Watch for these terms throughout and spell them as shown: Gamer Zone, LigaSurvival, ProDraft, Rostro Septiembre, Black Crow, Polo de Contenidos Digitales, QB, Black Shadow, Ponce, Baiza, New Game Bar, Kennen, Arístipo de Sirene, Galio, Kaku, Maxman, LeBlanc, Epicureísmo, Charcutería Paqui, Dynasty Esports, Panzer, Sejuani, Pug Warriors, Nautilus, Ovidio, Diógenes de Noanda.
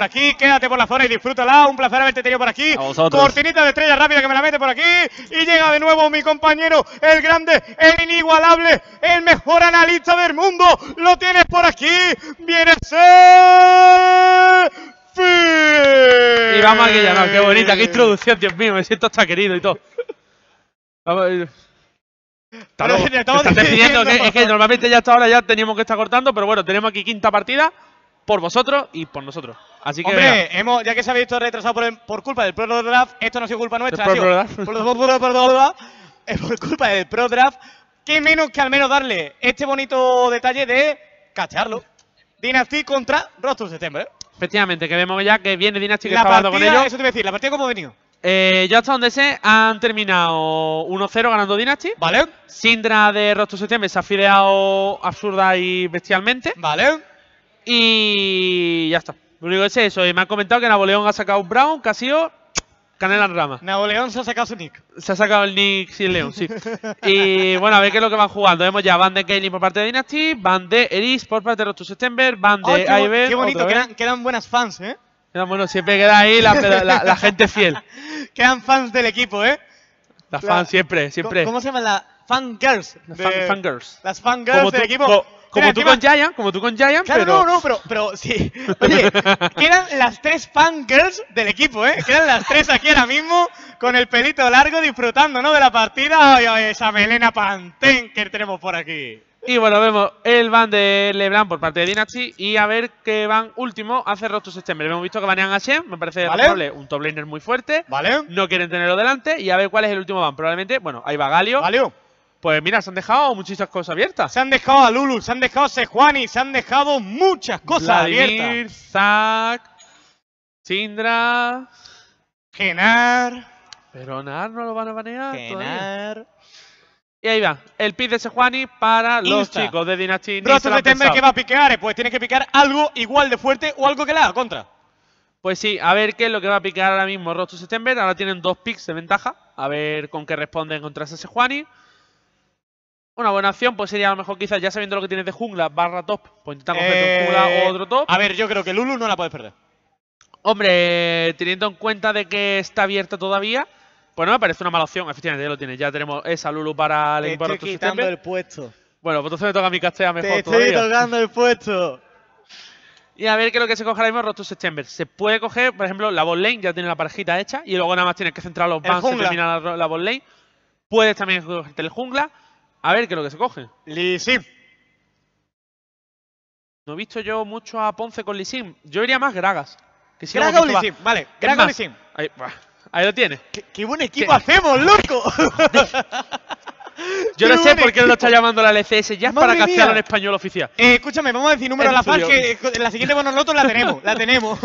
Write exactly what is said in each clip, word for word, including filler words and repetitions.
por aquí, quédate por la zona y disfrútala. Un placer haberte tenido por aquí. Cortinita de estrella rápida que me la mete por aquí. Y llega de nuevo mi compañero, el grande, el inigualable, el mejor analista del mundo. Lo tienes por aquí. Viene ser... Y va mal que ya no, qué bonita, qué introducción, Dios mío, me siento hasta querido y todo. Estamos decidiendo que, es que normalmente ya hasta ahora ya teníamos que estar cortando, pero bueno, tenemos aquí quinta partida por vosotros y por nosotros. Así que hombre, hemos, ya que se ha visto retrasado por, el, por culpa del ProDraft, esto no ha sido culpa nuestra, ha sido por culpa del ProDraft, que menos que al menos darle este bonito detalle de cacharlo. Dynasty contra Rostro Septiembre. Efectivamente, que vemos ya que viene Dynasty que la está partida, con ellos. Eso te iba a decir, ¿la partida cómo ha venido? Eh, yo hasta donde sé, han terminado uno cero ganando Dynasty. Vale. Syndra de Rostro Septiembre se ha fideado absurda y bestialmente. Vale. Y ya está. Lo único que es eso. Y me han comentado que Napoleón ha sacado un Brown, que ha sido canela en rama. Napoleón se ha sacado su nick. Se ha sacado el nick sin León, sí. Y bueno, a ver qué es lo que van jugando. Vemos ya van de Kaelin por parte de Dynasty, van de Eris por parte de Rostro Septiembre, van de oh, A I B. Qué bonito, quedan, quedan buenas fans, ¿eh? Quedan, bueno, siempre queda ahí la, la, la gente fiel. Quedan fans del equipo, ¿eh? Las la, fans siempre, siempre. ¿Cómo se llaman las fangirls? Las fan, fan girls. Las fangirls del equipo. Co Como Mira, tú encima... con Giant, como tú con Giant, claro, pero... no, no, pero, pero sí. Oye, quedan las tres fangirls del equipo, ¿eh? Quedan las tres aquí ahora mismo, con el pelito largo, disfrutando, ¿no? De la partida. Ay, ay, esa melena pantén que tenemos por aquí. Y bueno, vemos el ban de LeBlanc por parte de Dynasty. Y a ver qué van último hace Rostro Septiembre. Hemos visto que banean a Shen, me parece ¿Vale? un top laner muy fuerte. Vale. No quieren tenerlo delante. Y a ver cuál es el último ban. Probablemente, bueno, ahí va Galio. Galio. Pues mira, se han dejado muchísimas cosas abiertas. Se han dejado a Lulu, se han dejado a Sejuani, se han dejado muchas cosas Vladimir, abiertas. Zack, Syndra, Genar. Pero Nar no lo van a banear. Genar. Y ahí va, el pick de Sejuani para los Insta. chicos de Dynasty. Rostro Septiembre que va a piquear, pues tiene que picar algo igual de fuerte o algo que la haga contra. Pues sí, a ver qué es lo que va a picar ahora mismo Rostro Septiembre. Ahora tienen dos picks de ventaja. A ver con qué responden contra ese Sejuani. Una buena opción pues sería a lo mejor quizás ya sabiendo lo que tienes de jungla barra top, pues intentar coger eh... jungla o otro top. A ver, yo creo que Lulu no la puedes perder. Hombre, teniendo en cuenta de que está abierta todavía, pues no me parece una mala opción. Efectivamente, ya lo tienes. Ya tenemos esa Lulu para el equipo. Te estoy quitando el puesto. Bueno, pues entonces me toca a mi castea mejor Te todavía. estoy tocando el puesto. Y a ver qué es lo que se coge ahora mismo Rostro Septiembre. Se puede coger, por ejemplo, la bot lane. Ya tiene la parejita hecha. Y luego nada más tienes que centrar los bans y terminar la, la bot lane. Puedes también cogerte el jungla. A ver qué es lo que se coge. Lee Sin. No he visto yo mucho a Ponce con Lee Sin. Yo iría más Gragas. Que si Gragas o Lee Sin, vale. Gragas o Lee Sin. Ahí, ahí lo tienes. ¿Qué, qué buen equipo ¿Qué? hacemos, loco? Yo no sé por qué no lo está llamando la L C S. Ya es para castearlo en español oficial. Eh, escúchame, vamos a decir número a la par que la siguiente con nosotros la tenemos. La tenemos.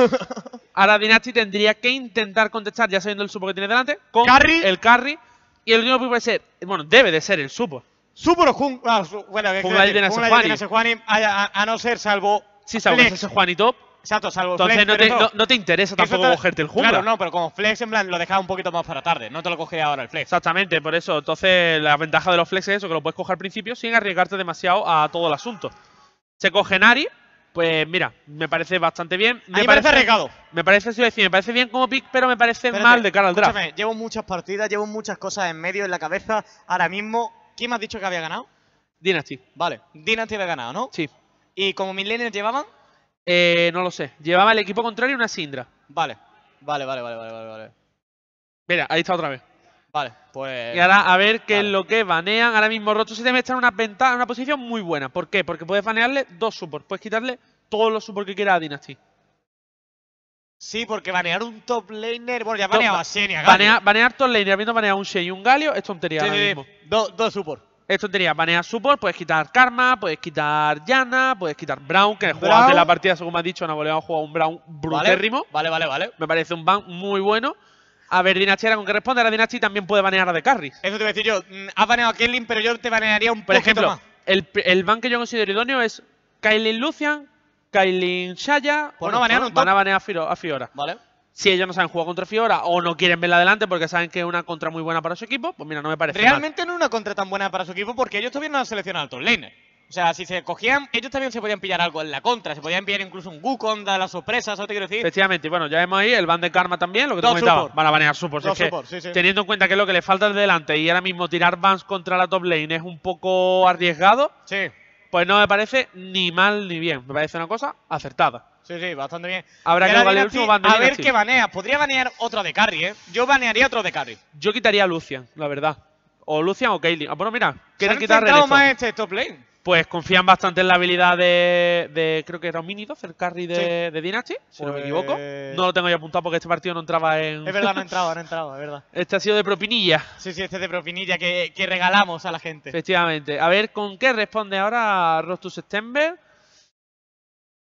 Ahora Dynasty tendría que intentar contestar, ya sabiendo el supo que tiene delante, con carry. el carry. Y el único que puede ser, bueno, debe de ser el supo. Supo jun... ah, su... bueno, jungla de Sejuani, a, a, a no ser salvo... Sí, salvo Flex. Sejuani top. Exacto, salvo Entonces Flex. Entonces no, no, no te interesa tampoco está... cogerte el jungla. Claro, no, pero como Flex en plan lo dejaba un poquito más para tarde. No te lo cogería ahora el Flex. Exactamente, por eso. Entonces la ventaja de los Flex es eso, que lo puedes coger al principio sin arriesgarte demasiado a todo el asunto. Se coge Nari, pues mira, me parece bastante bien. Me parece, parece arriesgado. Me parece, sí, decir, me parece bien como pick, pero me parece Espérate, mal de cara al draft. Llevo muchas partidas, llevo muchas cosas en medio, en la cabeza. Ahora mismo... ¿Quién me has dicho que había ganado? Dynasty. Vale, Dynasty había ganado, ¿no? Sí. ¿Y como Millennials llevaban? Eh, no lo sé. Llevaba el equipo contrario una Syndra. Vale, vale, vale, vale, vale, vale. Mira, ahí está otra vez.Ale, pues... Y ahora a ver qué vale. es lo que banean. Ahora mismo Rostro Septiembre está en una, ventaja, en una posición muy buena. ¿Por qué? Porque puedes banearle dos supports. Puedes quitarle todos los supports que quieras a Dynasty. Sí, porque banear un top laner... Bueno, ya baneaba a Shen y a Galio. Banear, banear top laner, habiendo baneado un Shen y un Galio, es tontería sí, ahora mismo. Dos do support. Es tontería. Banear support, puedes quitar Karma, puedes quitar Yana, puedes quitar Brown, que jugaba de la partida, según me has dicho, Napoleón ha jugado un Brown brutérrimo. Vale, vale, vale, vale. Me parece un ban muy bueno. A ver, Dynasty, ahora con que responde, ahora Dynasty también puede banear a de Carries. Eso te iba a decir yo. Has baneado a Kaelin, pero yo te banearía un Por ejemplo, más. El, el ban que yo considero idóneo es Kaelin Lucian, Kaelin Shaya, pues no banearon, van a banear a Fiora. Vale. Si ellos no saben jugar contra Fiora o no quieren verla adelante porque saben que es una contra muy buena para su equipo, pues mira, no me parece Realmente mal. no es una contra tan buena para su equipo porque ellos todavía no han seleccionado al top laner. O sea, si se cogían, ellos también se podían pillar algo en la contra. Se podían pillar incluso un Wukong, da la sorpresa, eso te quiero decir. Efectivamente, bueno, ya vemos ahí el ban de Karma también, lo que te comentaba. Van a banear support. Si es que, sí, sí. Teniendo en cuenta que lo que le falta es delante y ahora mismo tirar bans contra la top lane es un poco arriesgado. Sí. Pues no me parece ni mal ni bien. Me parece una cosa acertada. Sí, sí, bastante bien. Habrá que jugarle el último ban de Dynasty. A ver qué banea. Podría banear otro de carry, ¿eh? Yo banearía otro de carry. Yo quitaría a Lucian, la verdad. O Lucian o Kaylin. Ah, bueno, mira. ¿Quieren quitar el resto? Más este top lane. Pues confían bastante en la habilidad de, de creo que era Ominidio, el carry de, sí. de Dynasty, si pues... no me equivoco. No lo tengo yo apuntado porque este partido no entraba en... Es verdad, no entraba, no entraba, es verdad. Este ha sido de propinilla. Sí, sí, este es de propinilla que, que regalamos a la gente. Efectivamente. A ver con qué responde ahora Rostro Septiembre.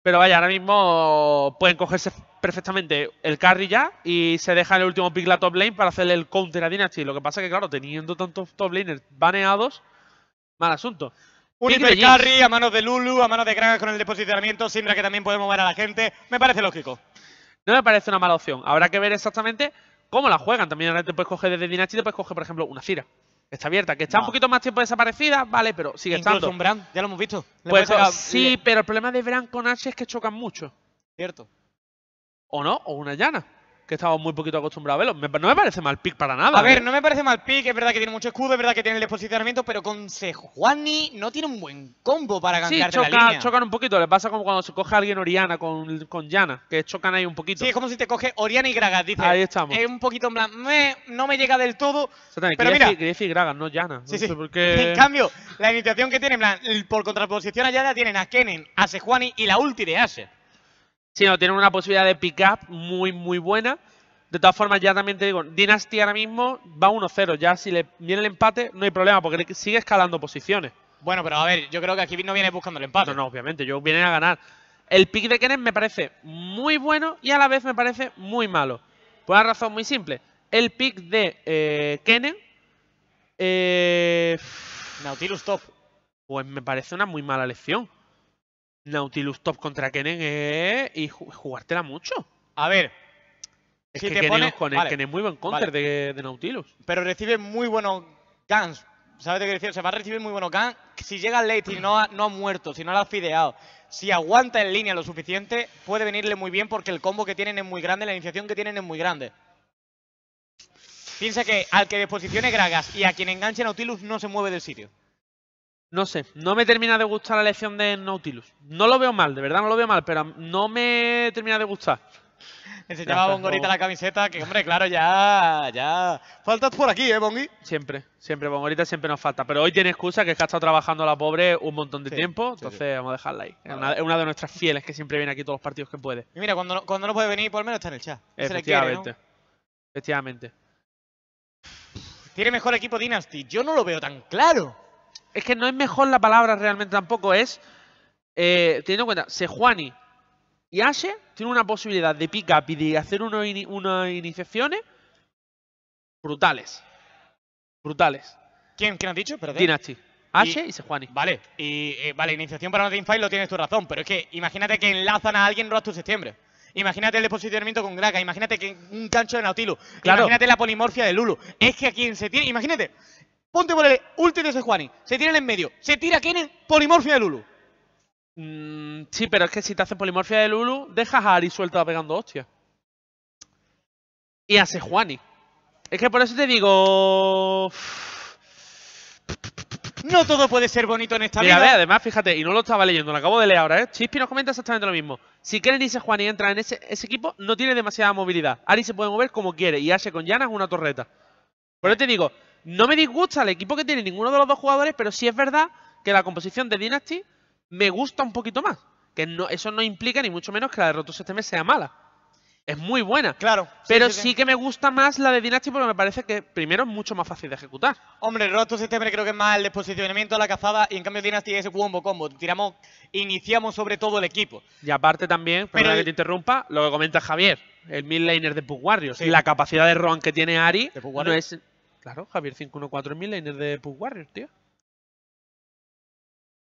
Pero vaya, ahora mismo pueden cogerse perfectamente el carry ya y se deja en el último pick la top lane para hacerle el counter a Dynasty. Lo que pasa es que, claro, teniendo tantos top laners baneados, mal asunto. Un hipercarry a manos de Lulu, a manos de Gragas con el deposicionamiento, Syndra que también puede mover a la gente. Me parece lógico. No me parece una mala opción. Habrá que ver exactamente cómo la juegan. También ahora te puedes coger desde Dynasty, te puedes coger, por ejemplo, una Cira. Está abierta, que está no. un poquito más tiempo desaparecida, vale, pero sigue Incluso estando. Un Brand, ya lo hemos visto. Pues, sacar... Sí, pero el problema de Brand con H es que chocan mucho. Cierto. O no, o una Yana. Que estamos muy poquito acostumbrados a verlo. Me, no me parece mal pick para nada. A ver, no me parece mal pick. Es verdad que tiene mucho escudo, es verdad que tiene el desposicionamiento, pero con Sejuani no tiene un buen combo para ganar sí, la línea. Chocan un poquito. Le pasa como cuando se coge a alguien Oriana con, con Yana, que chocan ahí un poquito. Sí, es como si te coge Oriana y Gragas, dice. Ahí estamos. Es un poquito en plan, me, no me llega del todo. Pero quería mira. Decir, decir Gragas, no Yana. Sí, no sí. Sé por qué... En cambio, la iniciación que tiene, en plan, por contraposición a Yana, tienen a Kennen, a Sejuani y la ulti de Asher. Sí, no, tienen una posibilidad de pick-up muy, muy buena. De todas formas, ya también te digo, Dynasty ahora mismo va uno cero. Ya si le viene el empate, no hay problema, porque sigue escalando posiciones. Bueno, pero a ver, yo creo que aquí no viene buscando el empate. No, no, obviamente, yo vienen a ganar. El pick de Kennen me parece muy bueno y a la vez me parece muy malo. Por una razón muy simple. El pick de eh, Kennen... Eh, Nautilus top. Pues me parece una muy mala elección. Nautilus top contra Kennen eh, y jugártela mucho. A ver. Es si que te Kennen, pones, con el, vale, Kennen es muy buen counter vale. de, de Nautilus. Pero recibe muy buenos guns. ¿Sabes qué decir? O sea, va a recibir muy buenos guns. Si llega late y no ha, no ha muerto, si no la ha fideado, si aguanta en línea lo suficiente, puede venirle muy bien porque el combo que tienen es muy grande, la iniciación que tienen es muy grande. Piensa que al que desposicione Gragas y a quien enganche Nautilus no se mueve del sitio. No sé, no me termina de gustar la elección de Nautilus. No lo veo mal, de verdad no lo veo mal, pero no me termina de gustar. Enseñaba a Bongorita la camiseta, que hombre, claro, ya, ya. Faltas por aquí, ¿eh, Bongi? Siempre, siempre, Bongorita siempre nos falta. Pero hoy tiene excusa, que es que ha estado trabajando la pobre un montón de sí, tiempo, sí, entonces sí. vamos a dejarla ahí. Es una, una de nuestras fieles que siempre viene aquí todos los partidos que puede. Y mira, cuando no, cuando no puede venir, por lo menos está en el chat. Efectivamente, se le quiere, ¿no? Efectivamente. Tiene mejor equipo Dynasty, yo no lo veo tan claro. Es que no es mejor la palabra realmente tampoco, es... Eh, teniendo en cuenta, Sejuani y Ashe tienen una posibilidad de pick-up y de hacer unos in, unas iniciaciones brutales. Brutales. ¿Quién, ¿quién has dicho? Perdón. Dynasty. Ashe y, y Sejuani. Vale, y, eh, vale, iniciación para una teamfight lo tienes tu razón, pero es que imagínate que enlazan a alguien Rostro Septiembre. Imagínate el deposicionamiento con Gragas, imagínate que un gancho de Nautilus, claro. Imagínate la polimorfia de Lulu. Es que a quien se tiene... Imagínate... Ponte por el ulti de Sejuani, se tiran en medio, se tira Kennen, polimorfia de Lulu. Mm, sí, pero es que si te hacen polimorfia de Lulu, dejas a Ari suelta pegando hostias. Y a Sejuani. Es que por eso te digo... No todo puede ser bonito en esta Mira, vida. Ve, además, fíjate, y no lo estaba leyendo, lo acabo de leer ahora, ¿eh? Chispi nos comenta exactamente lo mismo. Si Kennen y Sejuani entran en ese, ese equipo, no tiene demasiada movilidad. Ari se puede mover como quiere y Ashe con Yana es una torreta. Por eso te digo... No me disgusta el equipo que tiene ninguno de los dos jugadores, pero sí es verdad que la composición de Dynasty me gusta un poquito más. Que no, eso no implica ni mucho menos que la de Rostro Septiembre sea mala. Es muy buena. Claro. Pero sí, sí, sí. sí que me gusta más la de Dynasty porque me parece que primero es mucho más fácil de ejecutar. Hombre, Rostro Septiembre creo que es más el desposicionamiento, la cazada, y en cambio Dynasty es combo combo. Tiramos, iniciamos sobre todo el equipo. Y aparte también, pero el... que te interrumpa, lo que comenta Javier, el midlaner de Pug Warriors. Sí. La capacidad de Roam que tiene Ari no es... Claro, Javier cinco uno cuatro midlaner de Pug Warriors, tío. Me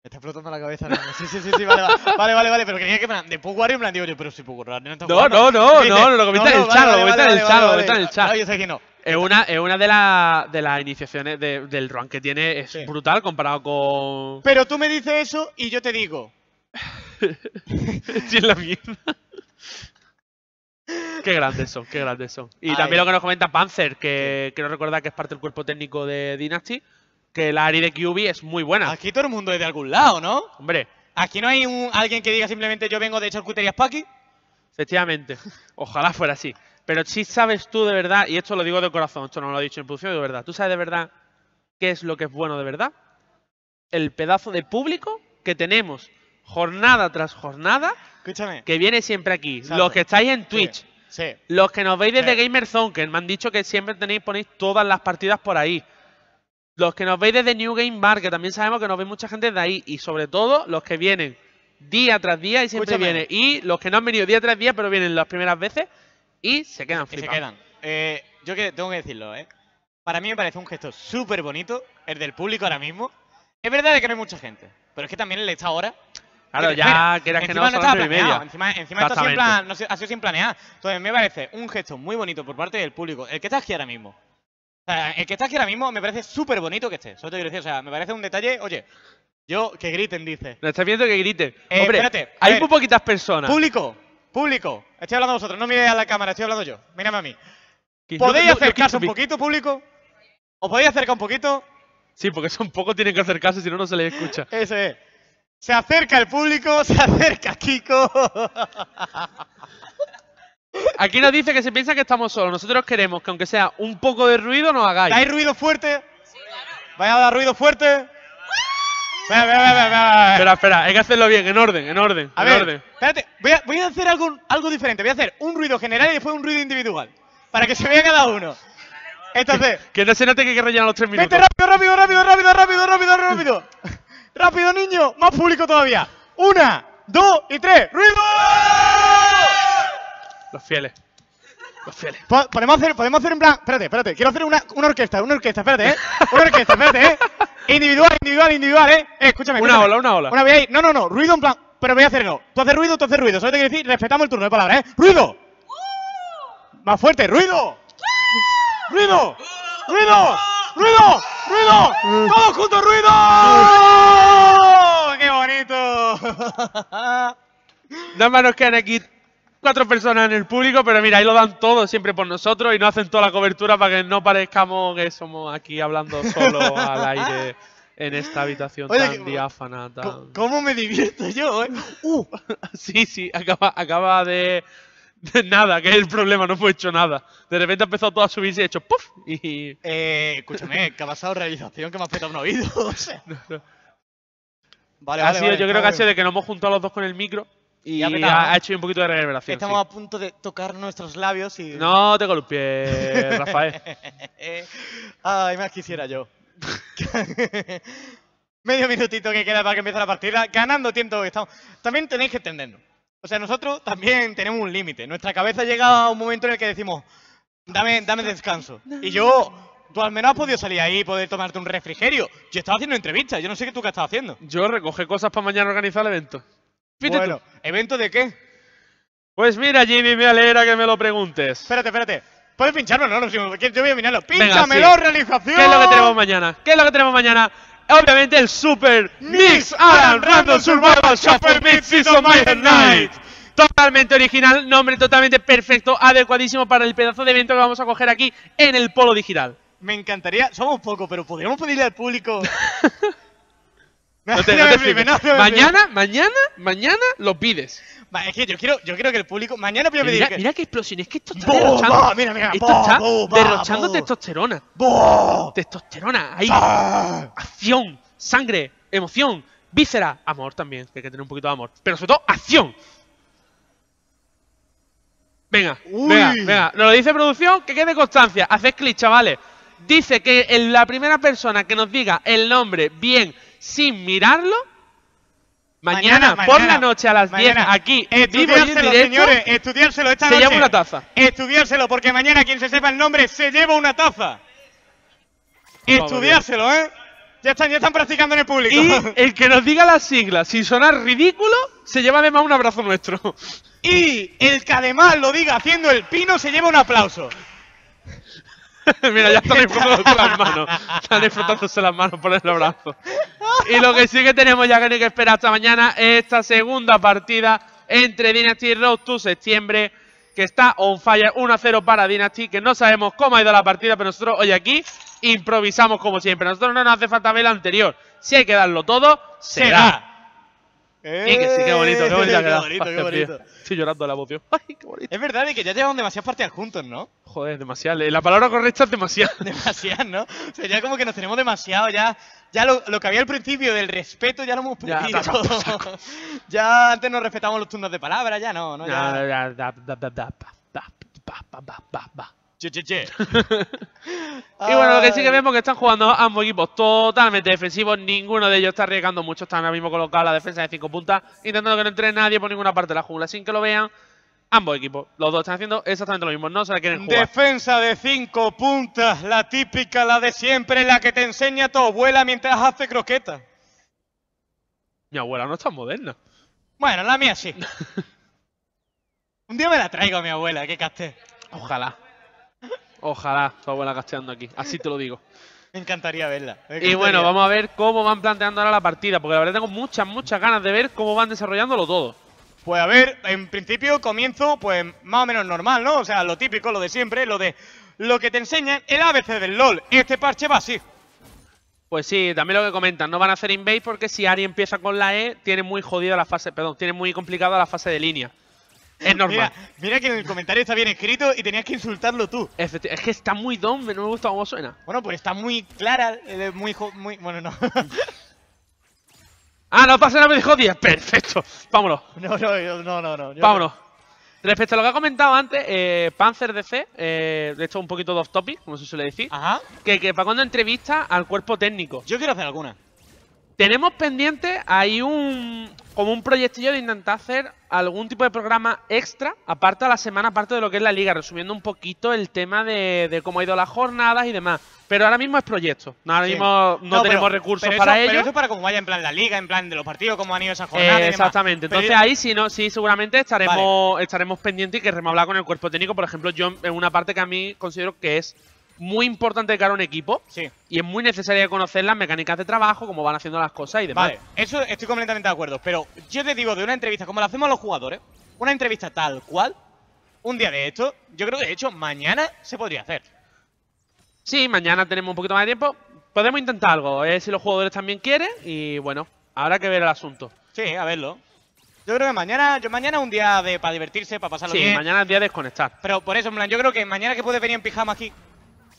está explotando la cabeza. ¿No? Sí, sí, sí, sí, vale, vale, vale, vale, vale, pero quería que me... De Pug Warriors me han dicho yo, pero si Pug Warriors no está jugando. No, no, no, no, lo comenta en el chat, lo comenta en el chat, lo comenta en el chat. No, yo sé que no. Es una, es una de, la, de las iniciaciones de, del rank que tiene, es sí. brutal comparado con... Pero tú me dices eso y yo te digo... Sí, es la mierda. Qué grandes son, qué grandes son. Y Ay. también lo que nos comenta Panzer, que sí. quiero recordar que es parte del cuerpo técnico de Dynasty, que la A R I de Q B es muy buena. Aquí todo el mundo es de algún lado, ¿no? Hombre. Aquí no hay un, alguien que diga simplemente yo vengo de Charcutería Paqui. Efectivamente. Ojalá fuera así. Pero si sabes tú de verdad, y esto lo digo de corazón, esto no lo he dicho en producción, de verdad. ¿Tú sabes de verdad qué es lo que es bueno de verdad? El pedazo de público que tenemos jornada tras jornada, Escúchame. que viene siempre aquí. Exacto. Los que estáis en Twitch, sí. Sí. los que nos veis desde sí. Gamer Zone, que me han dicho que siempre tenéis ponéis todas las partidas por ahí. Los que nos veis desde New Game Bar, que también sabemos que nos ve mucha gente de ahí. Y sobre todo, los que vienen día tras día y siempre Escúchame. vienen. Y los que no han venido día tras día, pero vienen las primeras veces... Y se quedan flipados. Se quedan. Eh, yo que tengo que decirlo, ¿eh? Para mí me parece un gesto súper bonito, el del público ahora mismo. Es verdad de que no hay mucha gente, pero es que también el de esta hora... Claro, que ya quieras que no, no estaba planeado. Encima, encima esto siempre ha, no, ha sido sin planear. Entonces me parece un gesto muy bonito por parte del público. El que está aquí ahora mismo. O sea, el que está aquí ahora mismo me parece súper bonito que esté. Solo te quiero decir, o sea, me parece un detalle... Oye, yo... Que griten, dice. No estás viendo que griten. Eh, Hombre, espérate, hay muy poquitas personas. Público... Público, estoy hablando a vosotros, no miréis a la cámara, estoy hablando yo. Mírame a mí. ¿Podéis no, no, acercarse no, no, no, un poquito, público? ¿Os podéis acercar un poquito? Sí, porque son pocos, tienen que acercarse, si no, no se les escucha. Eso es. Se acerca el público, se acerca Kiko. Aquí nos dice que se piensa que estamos solos. Nosotros queremos que aunque sea un poco de ruido, nos hagáis. ¿Dais ruido fuerte? Sí, claro. ¿Vais a dar ruido fuerte? Espera, espera, espera, espera, espera, hay que hacerlo bien, en orden, en orden, a en ver, orden. Espérate, voy a, voy a hacer algo, algo diferente, voy a hacer un ruido general y después un ruido individual, para que se vea cada uno. Entonces... Que, que no se note que hay que rellenar los tres minutos. ¡Vete rápido, rápido, rápido, rápido, rápido, rápido! ¡Rápido, niño! ¡Más público todavía! ¡Una, dos y tres! ¡Ruido! Los fieles. Los fieles. Podemos hacer, podemos hacer en plan... Espérate, espérate, quiero hacer una, una orquesta, una orquesta, espérate, ¿eh? Una orquesta, espérate, ¿eh? Individual, individual, individual, ¿eh? eh escúchame, escúchame. Una ola, una ola. Una, voy a ir. No, no, no. Ruido en plan... Pero voy a hacer no. Tú haces ruido, tú haces ruido. Solo te quiero decir, respetamos el turno de palabras, ¿eh? ¡Ruido! Uh. Más fuerte. ¡Ruido! Uh. ¡Ruido! Uh. ¡Ruido! Uh. ¡Ruido! Uh. ¡Ruido! Uh. ¡Todos juntos, ruido! Uh. ¡Qué bonito! Nada más nos quedan aquí cuatro personas en el público, pero mira, ahí lo dan todo siempre por nosotros y no hacen toda la cobertura para que no parezcamos que somos aquí hablando solo al aire en esta habitación. Oye, tan diáfana. Tan... ¿Cómo me divierto yo, eh? Uh. Sí, sí, acaba, acaba de, de nada, que es el problema, no hemos hecho nada. De repente ha empezado todo a subirse y ha hecho puff y... Eh, escúchame, que ha pasado realización que me ha petado un oído, o sea... no, no. Vale, ha vale, sido, vale, yo vale. creo que ha sido de que nos hemos juntado los dos con el micro. Y ha, petado, ha hecho un poquito de reverberación. Estamos sí. a punto de tocar nuestros labios y... No te golpees, Rafael. Ay, más quisiera yo. Medio minutito que queda para que empiece la partida. Ganando tiempo que estamos. También tenéis que entendernos. O sea, nosotros también tenemos un límite. Nuestra cabeza llega a un momento en el que decimos dame, dame descanso. Y yo... Tú al menos has podido salir ahí y poder tomarte un refrigerio. Yo estaba haciendo entrevistas. Yo no sé qué tú qué estás haciendo. Yo recoge cosas para mañana organizar el evento. Bueno, ¿evento de qué? Pues mira, Jimmy, me alegra que me lo preguntes. Espérate, espérate. ¿Puedes pincharlo? No, no, yo voy a mirarlo. ¡Pínchamelo, Venga, sí. realización! ¿Qué es lo que tenemos mañana? ¿Qué es lo que tenemos mañana? Obviamente el Super Mix Alan Random Survival Shuffle Mix Season Maiden Night. Totalmente original, nombre totalmente perfecto, adecuadísimo para el pedazo de evento que vamos a coger aquí en el Polo Digital. Me encantaría, somos pocos, pero podríamos pedirle al público... No te, no te flipes. No, no mañana, mañana, mañana lo pides. Es que yo quiero, yo quiero que el público. Mañana voy a pedir. Mira, que... mira qué explosión, es que esto está bo, derrochando. Bo, mira, mira, esto bo, está bo, derrochando bo. testosterona. Bo. Testosterona, ahí. Ah. Acción, sangre, emoción, víscera, amor también. Que hay que tener un poquito de amor. Pero sobre todo, acción. Venga, Uy. venga, venga. Nos lo dice producción, que quede constancia. Haced clic, chavales. Dice que en la primera persona que nos diga el nombre bien. Sin mirarlo, mañana, mañana por mañana, la noche a las mañana. diez, aquí, estudiárselo, en directo, señores, estudiárselo esta noche. Se lleva una taza. Estudiárselo, porque mañana quien se sepa el nombre se lleva una taza. No, estudiárselo, Dios. ¿eh? Ya están, ya están practicando en el público. Y el que nos diga las siglas, sin sonar ridículo, se lleva además un abrazo nuestro. Y el que además lo diga haciendo el pino se lleva un aplauso. Mira, ya están disfrutándose las manos. Están disfrutándose las manos por el abrazo. Y lo que sí que tenemos ya que esperar hasta mañana es esta segunda partida entre Dynasty y Rostro Septiembre, que está on fire, uno a cero para Dynasty, que no sabemos cómo ha ido la partida, pero nosotros hoy aquí improvisamos como siempre. A nosotros no nos hace falta ver la anterior. Si hay que darlo todo, se da. Eh, y que sí, qué bonito, qué bonito. Qué bonito, qué bonito. Estoy llorando a la voz, tío. Ay, qué bonito. Es verdad, y que ya llevan demasiadas partidas juntos, ¿no? Joder, demasiado. La palabra correcta es demasiado. Demasiado, ¿no? O sea, ya como que nos tenemos demasiado, ya... Ya lo, lo que había al principio del respeto ya lo hemos perdido. Ya, taca, taca. Ya antes nos respetamos los turnos de palabra, ya no, ¿no? Ya... Che, che, che. Y bueno, lo que sí que vemos es que están jugando ambos equipos totalmente defensivos. Ninguno de ellos está arriesgando mucho. Están ahora mismo colocados la defensa de cinco puntas, intentando que no entre nadie por ninguna parte de la jungla sin que lo vean. Ambos equipos, los dos están haciendo exactamente lo mismo, no se la quieren jugar. Defensa de cinco puntas, la típica, la de siempre, la que te enseña tu abuela mientras hace croquetas. Mi abuela no es tan moderna. Bueno, la mía sí. Un día me la traigo a mi abuela, que casté. Ojalá. Ojalá tu abuela casteando aquí, así te lo digo. Me encantaría verla. Me encantaría. Y bueno, vamos a ver cómo van planteando ahora la partida, porque la verdad tengo muchas, muchas ganas de ver cómo van desarrollándolo todo. Pues a ver, en principio comienzo pues más o menos normal, ¿no? O sea, lo típico, lo de siempre, lo de lo que te enseñan el A B C del LoL. Este parche va así. Pues sí, también lo que comentan, no van a hacer invade porque si Ari empieza con la E, tiene muy jodida la fase, perdón, tiene muy complicada la fase de línea. Es normal. Mira, mira que en el comentario está bien escrito y tenías que insultarlo tú. Efectivamente, es que está muy dumb, no me gusta cómo suena. Bueno, pues está muy clara, muy... muy bueno, no. Ah, no pasa nada, me dijo diez. Perfecto. Vámonos. No, no, no, no. no Vámonos. Respecto a lo que ha comentado antes, eh, Panzer D C, eh, de hecho un poquito off topic, como se suele decir. Ajá. Que, que para cuando entrevista al cuerpo técnico. Yo quiero hacer alguna. Tenemos pendiente, hay un... como un proyectillo de intentar hacer algún tipo de programa extra, aparte a la semana, aparte de lo que es la liga, resumiendo un poquito el tema de, de cómo ha ido las jornadas y demás. Pero ahora mismo es proyecto. Ahora sí. mismo no, no tenemos pero, recursos pero para eso, ello. Pero eso es para cómo vaya en plan la liga, en plan de los partidos, cómo han ido esas jornadas. Eh, exactamente. Y demás. Entonces pero... ahí sí, no, sí seguramente estaremos, vale. estaremos pendientes y querremos hablar con el cuerpo técnico. Por ejemplo, yo en una parte que a mí considero que es muy importante de cara a un equipo. Sí. Y es muy necesario conocer las mecánicas de trabajo, cómo van haciendo las cosas y demás. Vale, eso estoy completamente de acuerdo. Pero yo te digo, de una entrevista, como la hacemos a los jugadores, una entrevista tal cual, un día de esto, yo creo que de hecho mañana se podría hacer. Sí, mañana tenemos un poquito más de tiempo. Podemos intentar algo, eh, si los jugadores también quieren. Y bueno, habrá que ver el asunto. Sí, a verlo. Yo creo que mañana, yo mañana es un día de para divertirse, para pasarlo sí, bien. Sí, mañana es día de desconectar. Pero por eso, en plan, yo creo que mañana que puedes venir en pijama aquí.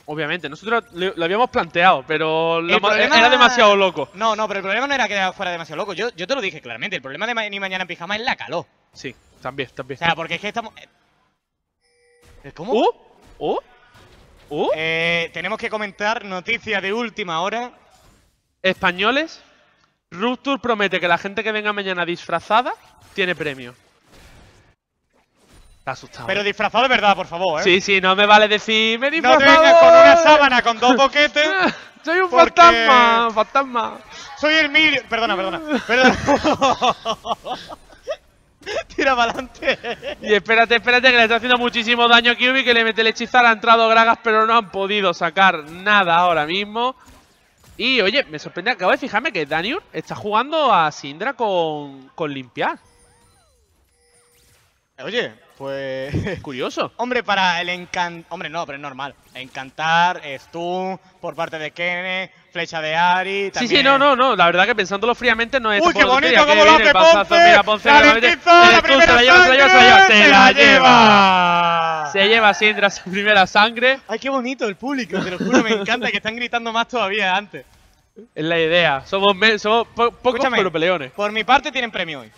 Obviamente, nosotros lo habíamos planteado, pero lo problema... era demasiado loco. No, no, pero el problema no era que fuera demasiado loco. Yo, yo te lo dije claramente, el problema de ni mañana en pijama es la calor. Sí, también, también. O sea, porque es que estamos... ¿Cómo? ¿Oh? ¿Oh? ¿Oh? Eh, tenemos que comentar noticias de última hora. Españoles, Rupture promete que la gente que venga mañana disfrazada tiene premio. Está asustado. Pero disfrazado de verdad, por favor, ¿eh? Sí, sí, no me vale decir... ¡Me disfrazado! No te vengas con una sábana, con dos boquetes. ¡Soy un porque... fantasma! ¡Fantasma! ¡Soy el mil... Perdona, perdona. perdona. Tira para adelante. Y espérate, espérate, que le está haciendo muchísimo daño a Kyuubi, que le mete el hechizo, le ha entrado Gragas, pero no han podido sacar nada ahora mismo. Y, oye, me sorprende, acabo de fijarme que Daniel está jugando a Syndra con, con limpiar. Oye, pues... Curioso. Hombre, para el encantar... Hombre, no, pero es normal. Encantar, stun, por parte de Kene, flecha de Ari... También... Sí, sí, no, no, no. La verdad que pensándolo fríamente no es... ¡Uy, qué bonito como lo hace Ponce! Mira, Ponce la lentizo, la primera sangre, se la lleva, se la lleva, se la lleva. Se lleva Syndra su primera sangre. Ay, qué bonito el público, te lo juro, me encanta que están gritando más todavía antes. Es la idea. Somos, somos po pocos, Escúchame, pero peleones. Por mi parte tienen premio hoy.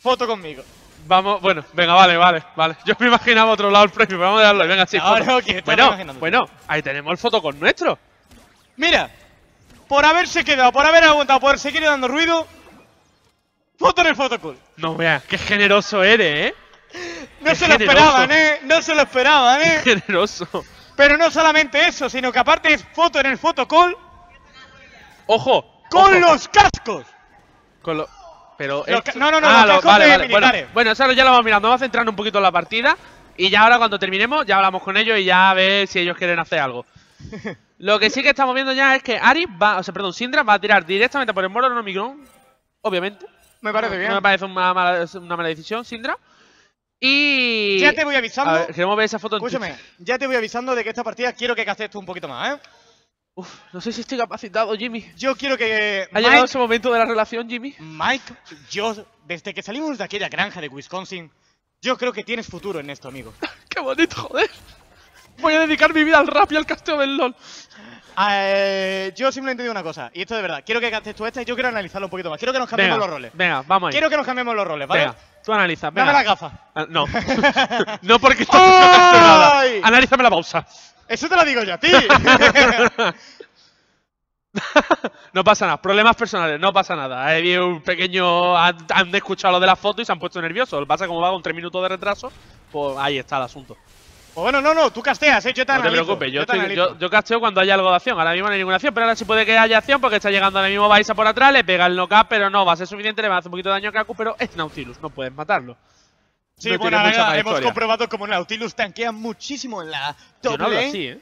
Foto conmigo. Vamos, bueno, venga, vale, vale, vale. Yo me imaginaba otro lado el premio, pero vamos a dejarlo. Venga, sí, Ahora, okay, bueno, bueno, ahí tenemos el foto con nuestro. Mira, por haberse quedado, por haber aguantado, por seguir dando ruido. Foto en el fotocall. No veas, qué generoso eres, ¿eh? No qué se generoso. lo esperaban, ¿eh? No se lo esperaban, ¿eh? Qué generoso. Pero no solamente eso, sino que aparte es foto en el fotocall. Ojo. Con ojo. los cascos. Con los... Pero no, no, no, ah, los cascos vale, vale. Bueno, bueno, eso ya lo vamos mirando. Vamos a centrarnos un poquito en la partida. Y ya ahora cuando terminemos ya hablamos con ellos y ya a ver si ellos quieren hacer algo. Lo que sí que estamos viendo ya es que Ari va, o sea, perdón, Syndra va a tirar directamente por el muro en Omicron, obviamente. Me parece no, bien. No me parece una mala, una mala decisión, Syndra. Y... ya te voy avisando. A ver, queremos ver esa foto. Escúchame, en Twitch. Ya te voy avisando de que esta partida quiero que gastes tú un poquito más, ¿eh? Uf, no sé si estoy capacitado, Jimmy. Yo quiero que... ¿Ha Mike... llegado ese momento de la relación, Jimmy? Mike, yo, desde que salimos de aquella granja de Wisconsin, yo creo que tienes futuro en esto, amigo. ¡Qué bonito, joder! Voy a dedicar mi vida al rap y al casteo del LOL. Eh, yo simplemente digo una cosa, y esto de verdad. Quiero que gastes tú esta y yo quiero analizarlo un poquito más. Quiero que nos cambiemos venga, los roles. Venga, vamos ahí. Quiero que nos cambiemos los roles, ¿vale? Venga, tú analiza, venga. Dame la gafa. Ah, no. No porque esto no gasto nada. Analízame la pausa. Eso te lo digo yo a ti. No pasa nada, problemas personales, no pasa nada. Hay un pequeño... Han escuchado lo de la foto y se han puesto nerviosos. Pasa como va con tres minutos de retraso, pues ahí está el asunto. Pues bueno, no, no, tú casteas, ¿eh? Yo te analizo. No te preocupes, yo, yo, te estoy, yo, yo casteo cuando haya algo de acción. Ahora mismo no hay ninguna acción, pero ahora sí puede que haya acción porque está llegando ahora mismo Baiza por atrás, le pega el knockout, pero no va a ser suficiente, le va a hacer un poquito de daño a Kaku, pero es Nautilus, no puedes matarlo. Sí, no bueno, ahora hemos historia. comprobado como Nautilus tanquea muchísimo en la top lane. Yo no hablo así, ¿eh?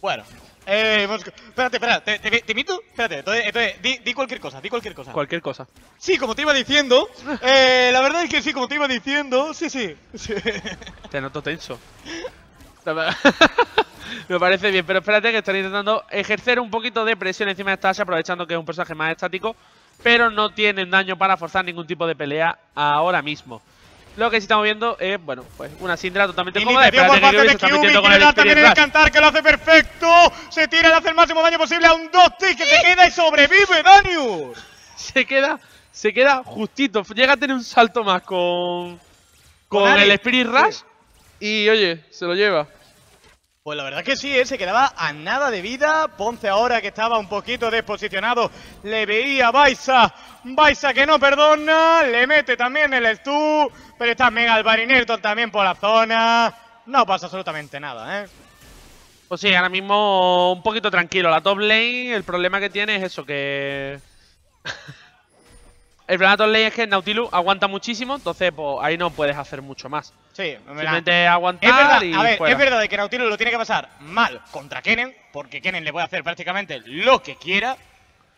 Bueno, eh, hemos... espérate, espérate, ¿te, te, te mito? Espérate, entonces, entonces di, di cualquier cosa, di cualquier cosa. Cualquier cosa. Sí, como te iba diciendo, eh, la verdad es que sí, como te iba diciendo, sí, sí. sí. Te noto tenso. Me parece bien, pero espérate que están intentando ejercer un poquito de presión encima de esta Ashe, aprovechando que es un personaje más estático, pero no tienen daño para forzar ningún tipo de pelea ahora mismo. Lo que sí estamos viendo es, bueno, pues una Syndra totalmente cómoda. Espérate que Kyuubi se está metiendo con el Spirit Rush. Encantar, que lo hace perfecto. Se tira, le hace el máximo daño posible a un dos tick que se queda y sobrevive, Daniel. Se queda, se queda justito. Llega a tener un salto más con, con, ¿Con el Spirit Rush sí. y, oye, se lo lleva. Pues la verdad que sí, ¿eh? Se quedaba a nada de vida. Ponce ahora que estaba un poquito desposicionado, le veía a Baiza. Baiza que no perdona, le mete también el Stu, pero está Mega Alvarinelton también por la zona. No pasa absolutamente nada, ¿eh? Pues sí, ahora mismo un poquito tranquilo. La top lane, el problema que tiene es eso, que... El problema de top lane es que Nautilus aguanta muchísimo, entonces pues ahí no puedes hacer mucho más. Sí, simplemente aguantar es verdad, y a ver, fuera. Es verdad de que Nautilus lo tiene que pasar mal contra Kennen, porque Kennen le puede hacer prácticamente lo que quiera,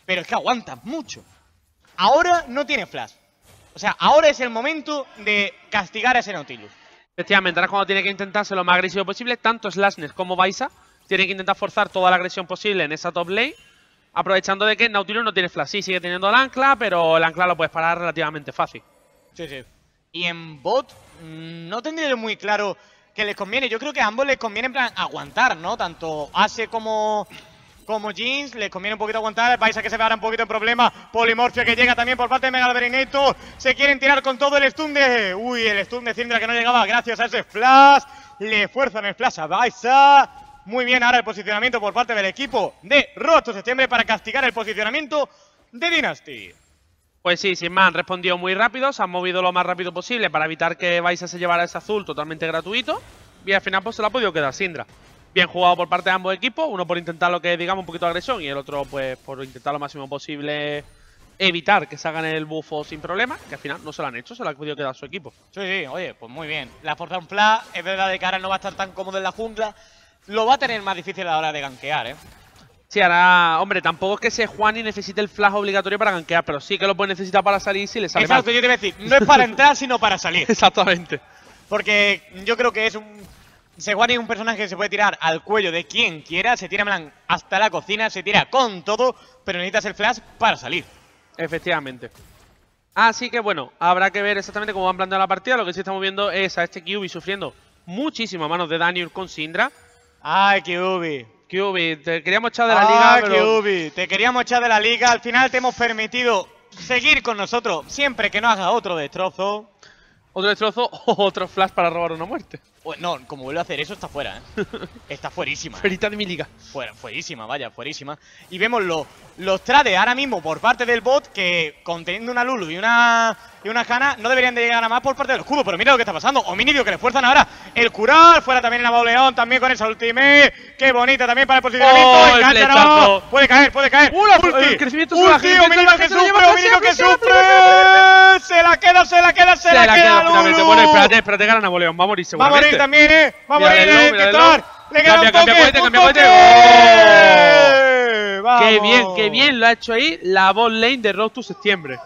pero es que aguanta mucho. Ahora no tiene flash. O sea, ahora es el momento de castigar a ese Nautilus. Efectivamente, ahora es cuando tiene que intentarse lo más agresivo posible. Tanto Slashnes como Baiza tienen que intentar forzar toda la agresión posible en esa top lane, aprovechando de que Nautilus no tiene flash. Sí, sigue teniendo el ancla, pero el ancla lo puedes parar relativamente fácil. Sí, sí. Y en bot no tendría muy claro que les conviene. Yo creo que a ambos les conviene en plan aguantar, ¿no? Tanto Ashe como... como Jeans, les conviene un poquito aguantar. Baiza que se ve ahora un poquito en problemas. Polimorfia que llega también por parte de Mega Alvarinelton. Se quieren tirar con todo el stun de... Uy, el stun de Syndra que no llegaba gracias a ese flash. Le fuerzan el flash a Baiza. Muy bien ahora el posicionamiento por parte del equipo de Rostro Septiembre para castigar el posicionamiento de Dynasty. Pues sí, sin más, han respondido muy rápido. Se han movido lo más rápido posible para evitar que Baiza se llevara ese azul totalmente gratuito. Y al final pues se lo ha podido quedar Syndra. Bien jugado por parte de ambos equipos, uno por intentar lo que digamos un poquito de agresión y el otro pues por intentar lo máximo posible evitar que se hagan el bufo sin problema, que al final no se lo han hecho, se lo ha podido quedar su equipo. Sí, sí, oye, pues muy bien. La forza un flash, es verdad de que ahora no va a estar tan cómodo en la jungla, lo va a tener más difícil a la hora de gankear, ¿eh? Sí, ahora, hombre, tampoco es que ese Juani necesite el flash obligatorio para gankear, pero sí que lo puede necesitar para salir si le sale Exacto, mal. Yo te iba a decir, no es para entrar, sino para salir. Exactamente. Porque yo creo que es un... Sejuani es un personaje que se puede tirar al cuello de quien quiera, se tira blanco hasta la cocina, se tira con todo, pero necesitas el flash para salir. Efectivamente. Así que bueno, habrá que ver exactamente cómo van planteando la partida. Lo que sí estamos viendo es a este Kyuubi sufriendo muchísimo a manos de Daniel con Syndra. ¡Ay, Kyuubi! Kyuubi, te queríamos echar de la liga, pero... ¡Ay, Kyuubi! Te queríamos echar de la liga, al final te hemos permitido seguir con nosotros siempre que no haga otro destrozo. Otro destrozo o otro flash para robar una muerte. No, como vuelve a hacer eso, está fuera, ¿eh? Está fuerísima. Fuerita de mi liga. Fuera, fuerísima, vaya, fuerísima. Y vemos lo, los trades ahora mismo por parte del bot que, conteniendo una Lulu y una y una Hanna, no deberían de llegar a más por parte del escudo. Pero mira lo que está pasando. Ominidio que le fuerzan ahora el curar. Fuera también Napoleón, también con esa ultimate. Qué bonita también para el posicionamiento. Oh, ¡Encántalo! Puede caer, puede caer. Una, ulti, el crecimiento ulti, ulti, Ominidio que sufre, Ominidio que sufre. se la queda, se la queda, se, se la, la queda. queda Lulu. Bueno, espérate, espérate, gana Napoleón. Va a morir seguramente. Va a morir también, eh. Va a morir en el titular. Le queda un toque, cambia, cambia, cambia. ¡Oh! Qué bien, qué bien lo ha hecho ahí la bot lane de Rostro Septiembre.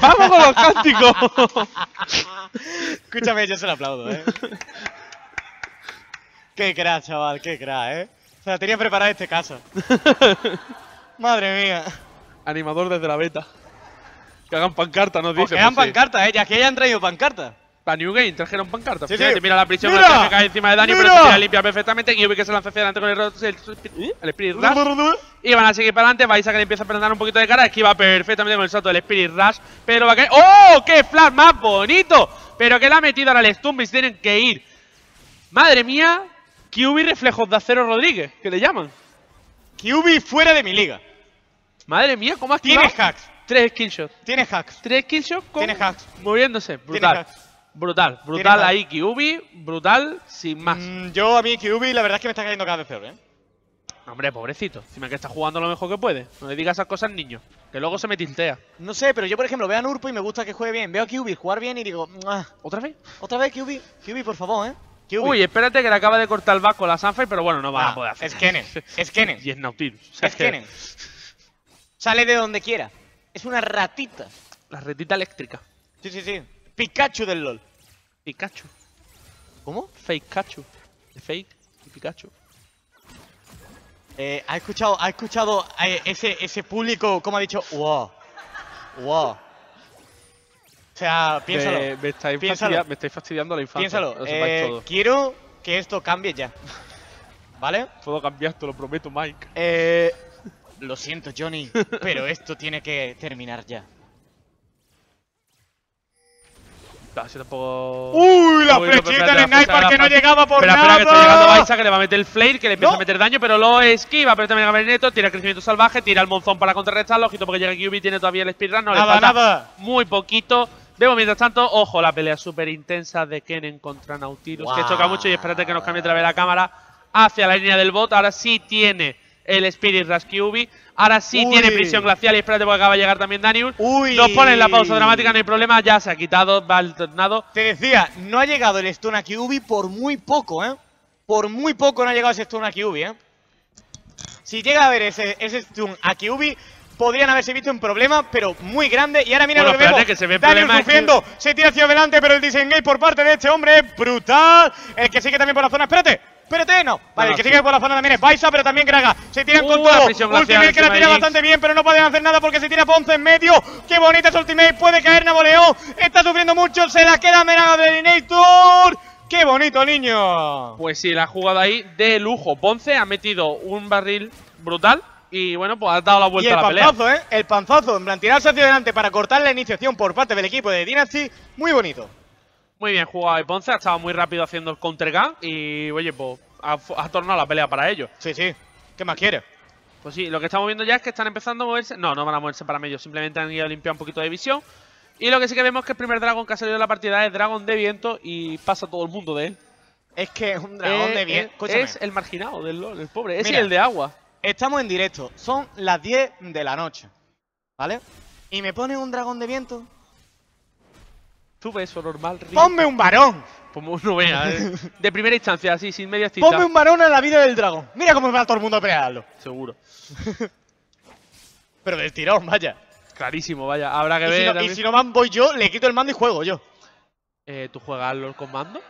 ¡Vamos con los cánticos! Escúchame, yo se lo aplaudo, eh. Qué crack, chaval, qué crack, eh. O sea, tenía preparado este caso. Madre mía. Animador desde la beta. Que hagan pancarta, nos dice. Que hagan pancarta, eh. Ya que hayan traído pancarta. Para New Game, trajeron pancarta. Sí, sí. Mira la prisión, mira, que cae encima de Dani, mira. Pero se limpia perfectamente. Kyuubi que se lanza hacia adelante con el Rostro, el, el, el Spirit Rush. Y van a seguir para adelante. Baiza que le empieza a prender un poquito de cara. Esquiva perfectamente con el salto del Spirit Rush. Pero va a caer. ¡Oh! ¡Qué flash más bonito! Pero que le ha metido ahora el Stumble y se tienen que ir. Madre mía. Kyuubi reflejos de acero Rodríguez, que le llaman. Kyuubi fuera de mi liga. Madre mía, ¿cómo has tirado? Tiene hacks. Tres skillshots. Tiene hacks. Tres skillshots con... Tiene hacks. Moviéndose. Brutal. Brutal, brutal ahí Kyuubi, brutal, sin más. Mm, yo a mí Kyuubi la verdad es que me está cayendo cada vez peor, ¿eh? Hombre, pobrecito, encima que está jugando lo mejor que puede. No le digas esas cosas, niño, que luego se me tiltea. No sé, pero yo por ejemplo veo a Nurpo y me gusta que juegue bien. Veo a Kyuubi jugar bien y digo... ¡Muah! ¿Otra vez? ¿Otra vez Kyuubi? Kyuubi, por favor, ¿eh? Kyuubi. Uy, espérate que le acaba de cortar el vasco a la Sunfire, pero bueno, no va ah, a poder hacer. Es Kennen, es Kennen. Y es Nautilus. O sea, es Kennen. Sale de donde quiera. Es una ratita. La ratita eléctrica. Sí, sí, sí. Pikachu del LoL. Pikachu. ¿Cómo? Fake Pikachu. Fake Pikachu. Eh, ¿ha escuchado, ha escuchado eh, ese, ese público como ha dicho? ¡Wow! ¡Wow! O sea, piénsalo. Me, me, estáis, piénsalo. Fastidia, me estáis fastidiando la infancia. Piénsalo. Eh, quiero que esto cambie ya. ¿Vale? Puedo cambiar, te lo prometo, Mike. Eh, lo siento, Johnny, pero esto tiene que terminar ya. No, si tampoco... ¡Uy! La Uy, flechita del sniper que no llegaba por pero, nada. Espera, que está llegando Baiza, que le va a meter el flare, que le empieza no. a meter daño, pero lo esquiva. Pero también el neto, tira crecimiento salvaje, tira el monzón para contrarrestarlo. Ojito porque llega Kyuubi, tiene todavía el speedrun, no nada, le falta nada. Muy poquito. Vemos mientras tanto, ojo, la pelea súper intensa de Kennen contra Nautilus, wow. que choca mucho y espérate que nos cambie otra vez la cámara hacia la línea del bot. Ahora sí tiene el Spirit Rush Kyuubi. Ahora sí Uy. tiene prisión glacial y espérate porque acaba de llegar también Daniel. Uy. Nos ponen la pausa dramática, no hay problema, ya se ha quitado, va el tornado. Te decía, no ha llegado el stun a Kyuubi por muy poco, ¿eh? Por muy poco no ha llegado ese stun a Kyuubi, ¿eh? Si llega a haber ese, ese stun a Kyuubi, podrían haberse visto en problemas, pero muy grande. Y ahora mira bueno, lo que vemos, que se ve Daniel sufriendo, que... se tira hacia adelante, pero el disengage por parte de este hombre es brutal. El que sigue también por la zona, espérate. Espérate, no. Vale, bueno, el que sí. sigue por la zona también es Baiza, pero también Graga. Se tiran uh, con todo. Ultimate que la tira bastante bien, pero no pueden hacer nada porque se tira Ponce en medio. Qué bonita es ultimate. Puede caer Napoleón. Está sufriendo mucho. Se la queda Menaga de Dinator. Qué bonito, niño. Pues sí, la ha jugado ahí de lujo. Ponce ha metido un barril brutal. Y bueno, pues ha dado la vuelta y a la pelea. El panzazo, ¿eh? El panzazo. En plan, tirarse hacia adelante para cortar la iniciación por parte del equipo de Dynasty. Muy bonito. Muy bien jugado de Ponce, ha estado muy rápido haciendo el counter-gun y, oye, pues ha, ha tornado la pelea para ellos. Sí, sí. ¿Qué más quiere? Pues sí, lo que estamos viendo ya es que están empezando a moverse. No, no van a moverse para medio, simplemente han ido a limpiar un poquito de visión. Y lo que sí que vemos es que el primer dragón que ha salido de la partida es dragón de viento y pasa todo el mundo de él. Es que es un dragón eh, de viento. Es, es el marginado del LoL, el pobre. Es Mira, el de agua. Estamos en directo, son las diez de la noche, ¿vale? Y me pone un dragón de viento. Tú ves eso normal, río. ¡Ponme un varón! Ponme una novena, ¿eh? De primera instancia, así, sin medias tintas. ¡Ponme un varón a la vida del dragón! Mira cómo va todo el mundo a pelearlo. Seguro. Pero del tirón, vaya. Clarísimo, vaya. Habrá que ¿Y ver. Si no, y si no van, voy yo, le quito el mando y juego yo. Eh, ¿Tú juegas LoL con mando?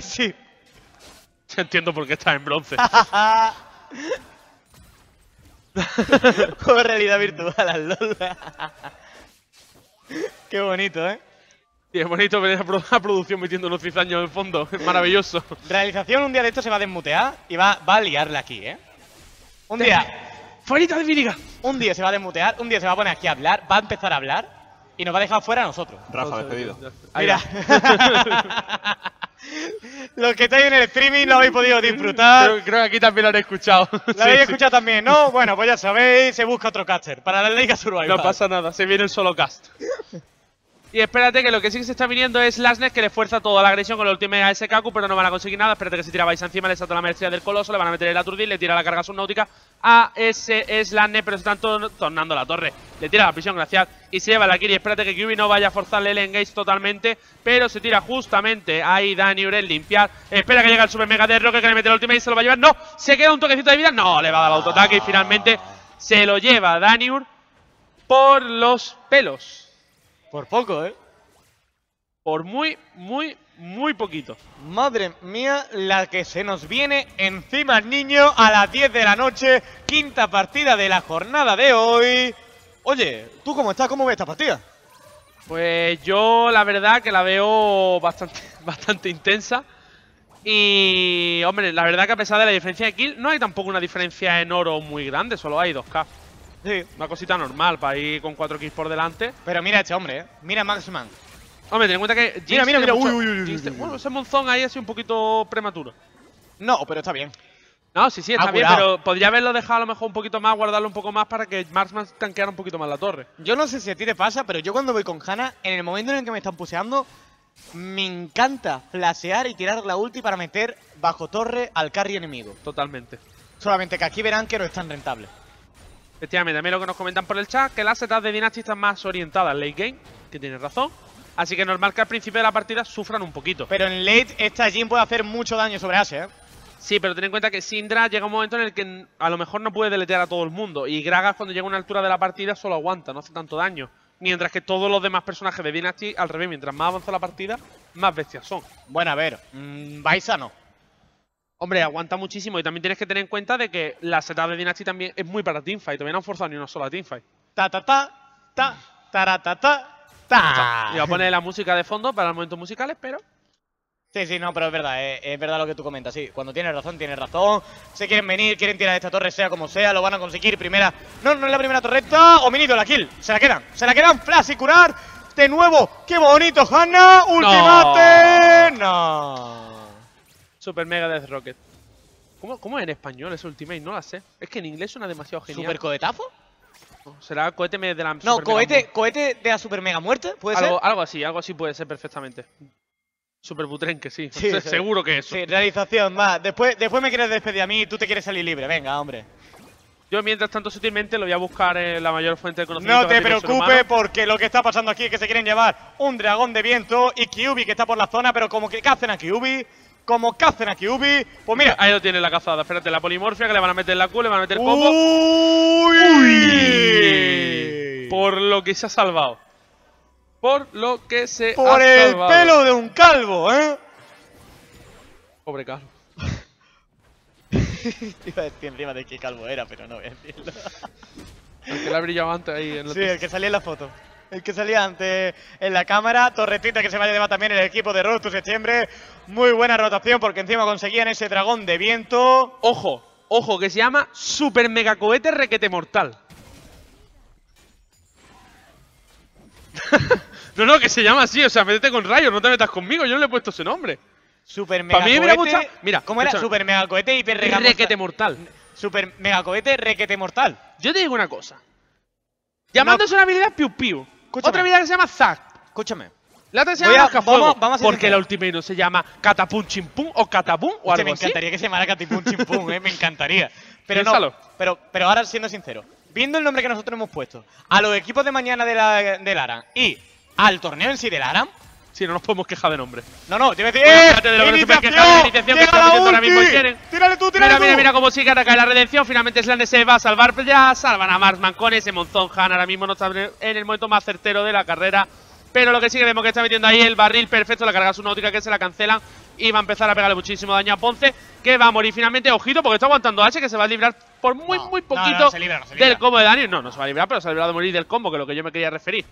Sí. Entiendo por qué estás en bronce. Juego realidad virtual al LoL. Qué bonito, ¿eh? Y es bonito ver la producción metiendo los cizaños en fondo, es maravilloso. Realización un día de esto se va a desmutear y va, va a liarla aquí, ¿eh? Un día... ¡Fuerita de mi liga! Un día se va a desmutear, un día se va a poner aquí a hablar, va a empezar a hablar y nos va a dejar fuera a nosotros. Rafa, despedido. Mira. Los que estáis en el streaming lo habéis podido disfrutar. Creo, creo que aquí también lo han escuchado. Lo sí, habéis sí. escuchado también, ¿no? Bueno, pues ya sabéis, se busca otro caster para la LigaSurvival. No pasa nada, se viene el solo cast. Y espérate, que lo que sí que se está viniendo es Slashnes, que le fuerza toda la agresión con la última a ese Kaku, pero no van a conseguir nada. Espérate que se tira Baiza encima, le salta la maestría del Coloso, le van a meter el aturdir, le tira la carga subnáutica a ese Slashnes, pero se están to tornando la torre. Le tira la prisión, gracias, y se lleva la Kiri. Espérate que Kyuubi no vaya a forzarle el engage totalmente, pero se tira justamente ahí Dani Urel, limpiar. Espera que llega el super mega de Roque, que le mete el ultimate y se lo va a llevar. ¡No! Se queda un toquecito de vida. ¡No! Le va a dar el autoataque y finalmente se lo lleva Dani Urel por los pelos. Por poco, ¿eh? Por muy, muy, muy poquito. Madre mía, la que se nos viene encima, niño, a las diez de la noche. Quinta partida de la jornada de hoy. Oye, ¿tú cómo estás? ¿Cómo ves esta partida? Pues yo, la verdad, que la veo bastante, bastante intensa. Y, hombre, la verdad que a pesar de la diferencia de kill, no hay tampoco una diferencia en oro muy grande. Solo hay dos K. Sí. Una cosita normal para ir con cuatro kills por delante. Pero mira este hombre, ¿eh? Mira Maxman. Hombre, ten en cuenta que... Jinx mira, mira, mira. Mucho... Uy, uy, uy, uy. Bueno, ese monzón ahí ha sido un poquito prematuro. No, pero está bien. No, sí, sí, está bien, pero podría haberlo dejado a lo mejor un poquito más, guardarlo un poco más para que Maxman tanqueara un poquito más la torre. Yo no sé si a ti te pasa, pero yo cuando voy con Hanna, en el momento en el que me están puseando, me encanta flashear y tirar la ulti para meter bajo torre al carry enemigo. Totalmente. Solamente que aquí verán que no es tan rentable. Efectivamente, también lo que nos comentan por el chat, que las setas de Dynasty están más orientadas al late game, que tienen razón. Así que normal que al principio de la partida sufran un poquito. Pero en late esta Jhin puede hacer mucho daño sobre Ashe, ¿eh? Sí, pero ten en cuenta que Syndra llega un momento en el que a lo mejor no puede deletear a todo el mundo. Y Gragas cuando llega a una altura de la partida solo aguanta, no hace tanto daño. Mientras que todos los demás personajes de Dynasty, al revés, mientras más avanza la partida, más bestias son. Bueno, a ver, mmm, Baiza no. Hombre, aguanta muchísimo y también tienes que tener en cuenta de que la setup de Dynasty también es muy para teamfight. Todavía no han forzado ni una sola teamfight. Ta ta ta, ta, ta ta ta, ta. Yo voy a poner la música de fondo para los momentos musicales, pero... Sí, sí, no, pero es verdad, es, es verdad lo que tú comentas, sí. Cuando tienes razón, tienes razón. Se quieren venir, quieren tirar esta torre, sea como sea, lo van a conseguir. Primera... No, no es la primera torreta. Ominidio, la kill. Se la quedan, se la quedan. Flash y curar. De nuevo, qué bonito, Hanna. Ultimate. No. no. Super Mega Death Rocket. ¿Cómo, ¿Cómo es en español ese ultimate? No la sé. Es que en inglés suena demasiado genial. ¿Super cohetazo? No, ¿será cohete de la No, super cohete, mega cohete de la Super Mega Muerte? ¿Puede algo, ser? Algo así, algo así puede ser perfectamente. Super Butrenque, sí. sí, sí. Seguro que eso. Sí, realización, va. Después, después me quieres despedir a mí y tú te quieres salir libre. Venga, hombre. Yo, mientras tanto, sutilmente lo voy a buscar en la mayor fuente de conocimiento. No te preocupes, porque lo que está pasando aquí es que se quieren llevar un dragón de viento y Kyuubi, que está por la zona, pero como que cacen a Kyuubi. Como cazan a Kyuubi, pues mira. Ahí lo tiene la cazada, espérate, la polimorfia que le van a meter la Q, le van a meter popo. Uy. Uy. Por lo que se ha salvado. Por lo que se Por ha Por el salvado. Pelo de un calvo, ¿eh? Pobre calvo. Iba a decir encima de qué calvo era, pero no voy a decirlo. El que le ha brillado antes ahí. En sí, el que salía en la foto. El que salía antes en la cámara. Torretita que se va a llevar también el equipo de Rostro Septiembre. Muy buena rotación porque encima conseguían ese dragón de viento. Ojo, ojo, que se llama Super Mega Cohete Requete Mortal. No, no, que se llama así, o sea, métete con rayos, no te metas conmigo, yo no le he puesto ese nombre. Super Mega Cohete. Mira, mucha... mira, ¿cómo era? Escucha. Super Mega Cohete Hiper Requete Mortal. Requete Mortal. Super Mega Cohete Requete Mortal. Yo te digo una cosa. Llamándose no. una habilidad Piu Piu. Escúchame. Otra habilidad que se llama Zack. Escúchame. La otra se llama Mascafuego. Vamos, vamos porque la ultimate no se llama Catapum Chimpum o Catapum o algo así. Me encantaría que se llamara Catapum Chimpum, eh, me encantaría. Pero no, pero, pero ahora siendo sincero, viendo el nombre que nosotros hemos puesto a los equipos de mañana de la, del Aran y al torneo en sí del Aran, sí, no nos podemos quejar de nombre. No, no, yo me decía, ¡eh! ¡Tírale tú, tírale tú! Mira, mira cómo sigue ataca la redención. Finalmente Slane se va a salvar. Ya salvan a Marksman con ese monzón. Han ahora mismo no está en el momento más certero de la carrera. Pero lo que sí que vemos que está metiendo ahí el barril perfecto. La carga subnáutica que se la cancelan. Y va a empezar a pegarle muchísimo daño a Ponce, que va a morir finalmente. Ojito, porque está aguantando H, que se va a librar por muy, no, muy poquito no, no, se libra, no, se libra. Del combo de Daniel. No, no se va a librar, pero se ha librado de morir del combo, que es lo que yo me quería referir.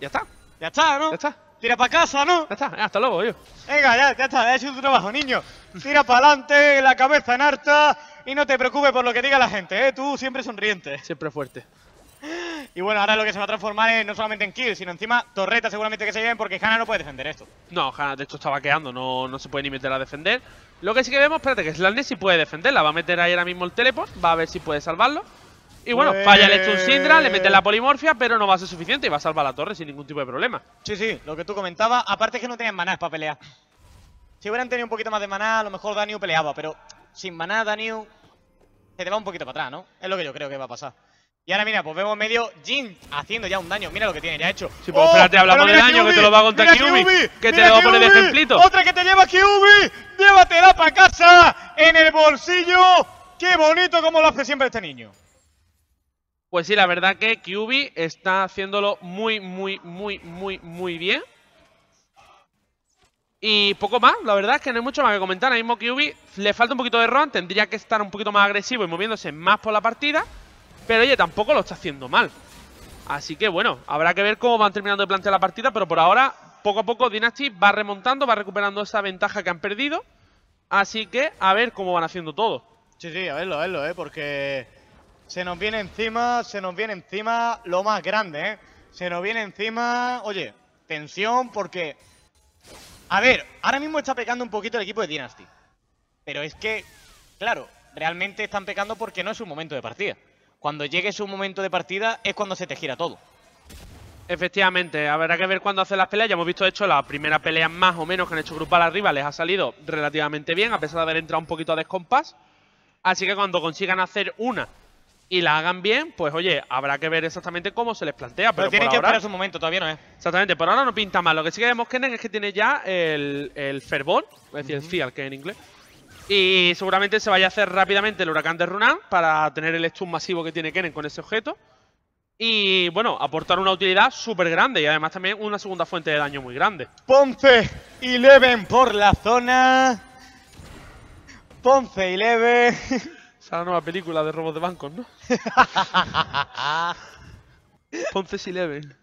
Ya está. Ya está, ¿no? Ya está. Tira para casa, ¿no? Ya está, hasta luego, yo. Venga, ya, ya está, ha hecho tu trabajo, niño. Tira para adelante, la cabeza en harta. Y no te preocupes por lo que diga la gente, ¿eh? Tú siempre sonriente. Siempre fuerte. Y bueno, ahora lo que se va a transformar es no solamente en kill, sino encima torreta seguramente que se lleven, porque Hanna no puede defender esto. No, Hanna de hecho está vaqueando, no, no se puede ni meter a defender. Lo que sí que vemos, espérate, que Slashnes sí puede defenderla. Va a meter ahí ahora mismo el teleport, va a ver si puede salvarlo. Y bueno, pues... falla el Stun Syndra, le mete la polimorfia, pero no va a ser suficiente y va a salvar la torre sin ningún tipo de problema. Sí, sí, lo que tú comentabas. Aparte es que no tenían maná para pelear. Si hubieran tenido un poquito más de maná, a lo mejor Daniel peleaba, pero sin maná Daniel se te va un poquito para atrás, ¿no? Es lo que yo creo que va a pasar. Y ahora mira, pues vemos medio Jin haciendo ya un daño. Mira lo que tiene, ya ha hecho. Sí, pues oh, espérate, hablamos de daño, Kyuubi, que te lo va a contar Kyuubi, Kyuubi, que te lo va a poner de ejemplito. ¡Otra que te lleva Kyuubi! ¡Llévatela para casa! ¡En el bolsillo! ¡Qué bonito como lo hace siempre este niño! Pues sí, la verdad que Kyuubi está haciéndolo muy, muy, muy, muy, muy bien. Y poco más, la verdad es que no hay mucho más que comentar. Ahora mismo Kyuubi le falta un poquito de roam, tendría que estar un poquito más agresivo y moviéndose más por la partida. Pero oye, tampoco lo está haciendo mal. Así que bueno, habrá que ver cómo van terminando de plantear la partida. Pero por ahora, poco a poco Dynasty va remontando, va recuperando esa ventaja que han perdido. Así que a ver cómo van haciendo todo. Sí, sí, a verlo, a verlo, eh, porque se nos viene encima, se nos viene encima lo más grande, eh. Se nos viene encima, oye, tensión porque... A ver, ahora mismo está pecando un poquito el equipo de Dynasty. Pero es que, claro, realmente están pecando porque no es un momento de partida. Cuando llegue su momento de partida es cuando se te gira todo. Efectivamente, habrá que ver cuándo hacen las peleas. Ya hemos visto, de hecho, la primera pelea más o menos que han hecho grupal arriba les ha salido relativamente bien, a pesar de haber entrado un poquito a descompás. Así que cuando consigan hacer una y la hagan bien, pues oye, habrá que ver exactamente cómo se les plantea. Pero, pero tiene que ahora, esperar su momento, todavía no es. Exactamente, por ahora no pinta mal. Lo que sí que vemos, Kenen, es que tiene ya el, el fervor, es decir, el fial, que en inglés. Y seguramente se vaya a hacer rápidamente el huracán de Runan para tener el stun masivo que tiene Kenen con ese objeto. Y bueno, aportar una utilidad súper grande y además también una segunda fuente de daño muy grande. Ponce y Leven por la zona. Ponce y Leven. Esa es la nueva película de robos de bancos, ¿no? Ponce y Leven.